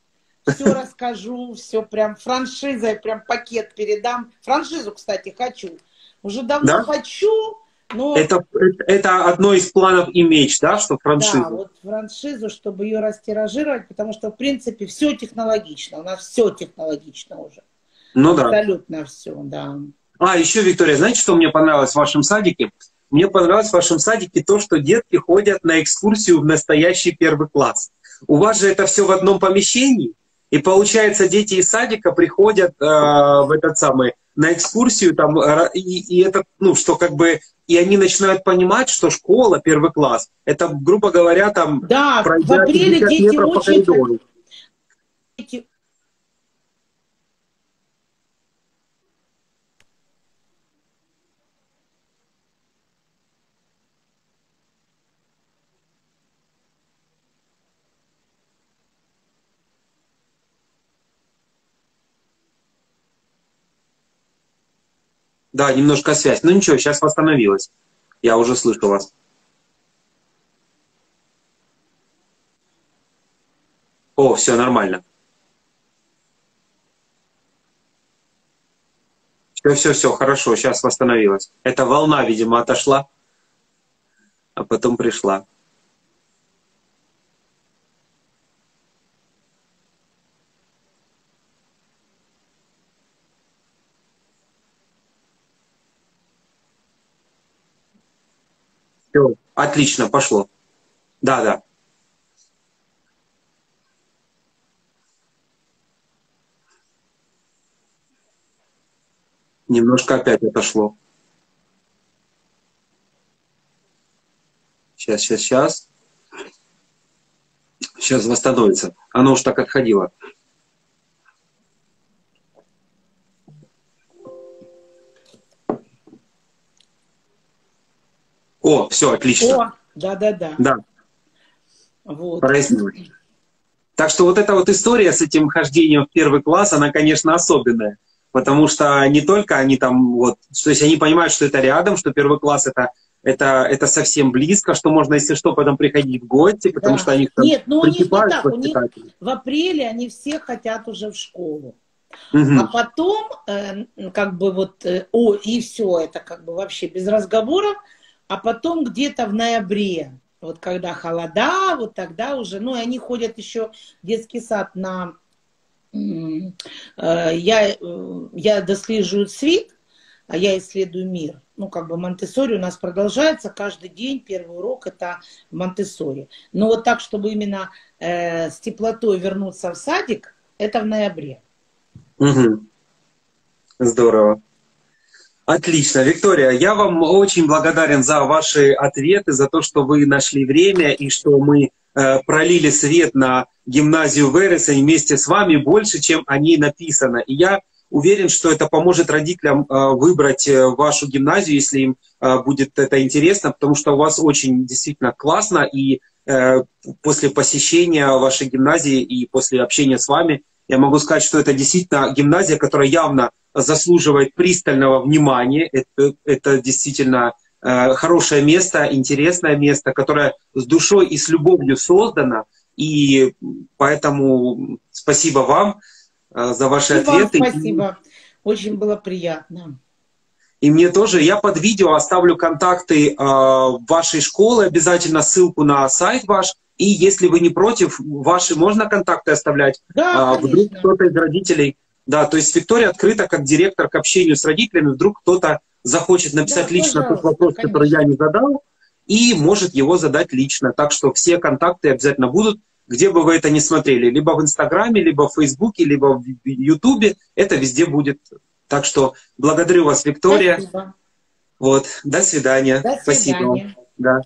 все расскажу, все прям франшизой, прям пакет передам. Франшизу, кстати, хочу. Уже давно хочу. Но... это одно из планов и меч, да, что франшизу? Да, вот франшизу, чтобы ее растиражировать, потому что, в принципе, все технологично. У нас все технологично уже. Ну да. Абсолютно все, да. А, еще, Виктория, знаете, что мне понравилось в вашем садике? Мне понравилось в вашем садике то, что детки ходят на экскурсию в настоящий первый класс. У вас же это все в одном помещении, и получается, дети из садика приходят в этот самый... на экскурсию, там, и это, ну, что как бы, и они начинают понимать, что школа, первый класс, это, грубо говоря, там, да, в апреле дети очень... Да, немножко связь. Ну ничего, сейчас восстановилась. Я уже слышу вас. О, все нормально. Все, хорошо, сейчас восстановилась. Эта волна, видимо, отошла, а потом пришла. Все, отлично, пошло. Да. Немножко опять отошло. Сейчас. Сейчас восстановится. Оно уж так отходило. О, все, отлично. Да. Вот. Прояснилось. Так что вот эта вот история с этим хождением в первый класс, она, конечно, особенная. Потому что не только они там вот... То есть они понимают, что это рядом, что первый класс это совсем близко, что можно, если что, потом приходить в гости, потому что они там... Нет, но у них не так. У них в апреле они все хотят уже в школу. Угу. А потом, как бы вот... и все, это как бы вообще без разговоров. А потом где-то в ноябре, вот когда холода, вот тогда уже, ну и они ходят еще в детский сад на, я дослеживаю свит, а я исследую мир. Ну как бы Монтессори у нас продолжается каждый день, первый урок это Монтессори. Но вот так, чтобы именно с теплотой вернуться в садик, это в ноябре. Угу. Здорово. Отлично. Виктория, я вам очень благодарен за ваши ответы, за то, что вы нашли время и что мы пролили свет на гимназию Вересень вместе с вами больше, чем о ней написано. И я уверен, что это поможет родителям выбрать вашу гимназию, если им будет это интересно, потому что у вас очень действительно классно, и после посещения вашей гимназии и после общения с вами, я могу сказать, что это действительно гимназия, которая явно заслуживает пристального внимания. Это действительно хорошее место, интересное место, которое с душой и с любовью создано. И поэтому спасибо вам за ваши ответы. Спасибо. Очень было приятно. И мне тоже. Я под видео оставлю контакты вашей школы, обязательно ссылку на сайт ваш. И если вы не против, ваши можно контакты оставлять? Да, вдруг кто-то из родителей... Да, то есть Виктория открыта как директор к общению с родителями. Вдруг кто-то захочет написать да, лично тот вопрос, конечно, который я не задал, и может его задать лично. Так что все контакты обязательно будут, где бы вы это ни смотрели. Либо в Инстаграме, либо в Фейсбуке, либо в Ютубе. Это везде будет. Так что благодарю вас, Виктория. Спасибо. Вот. До свидания. Спасибо. Да.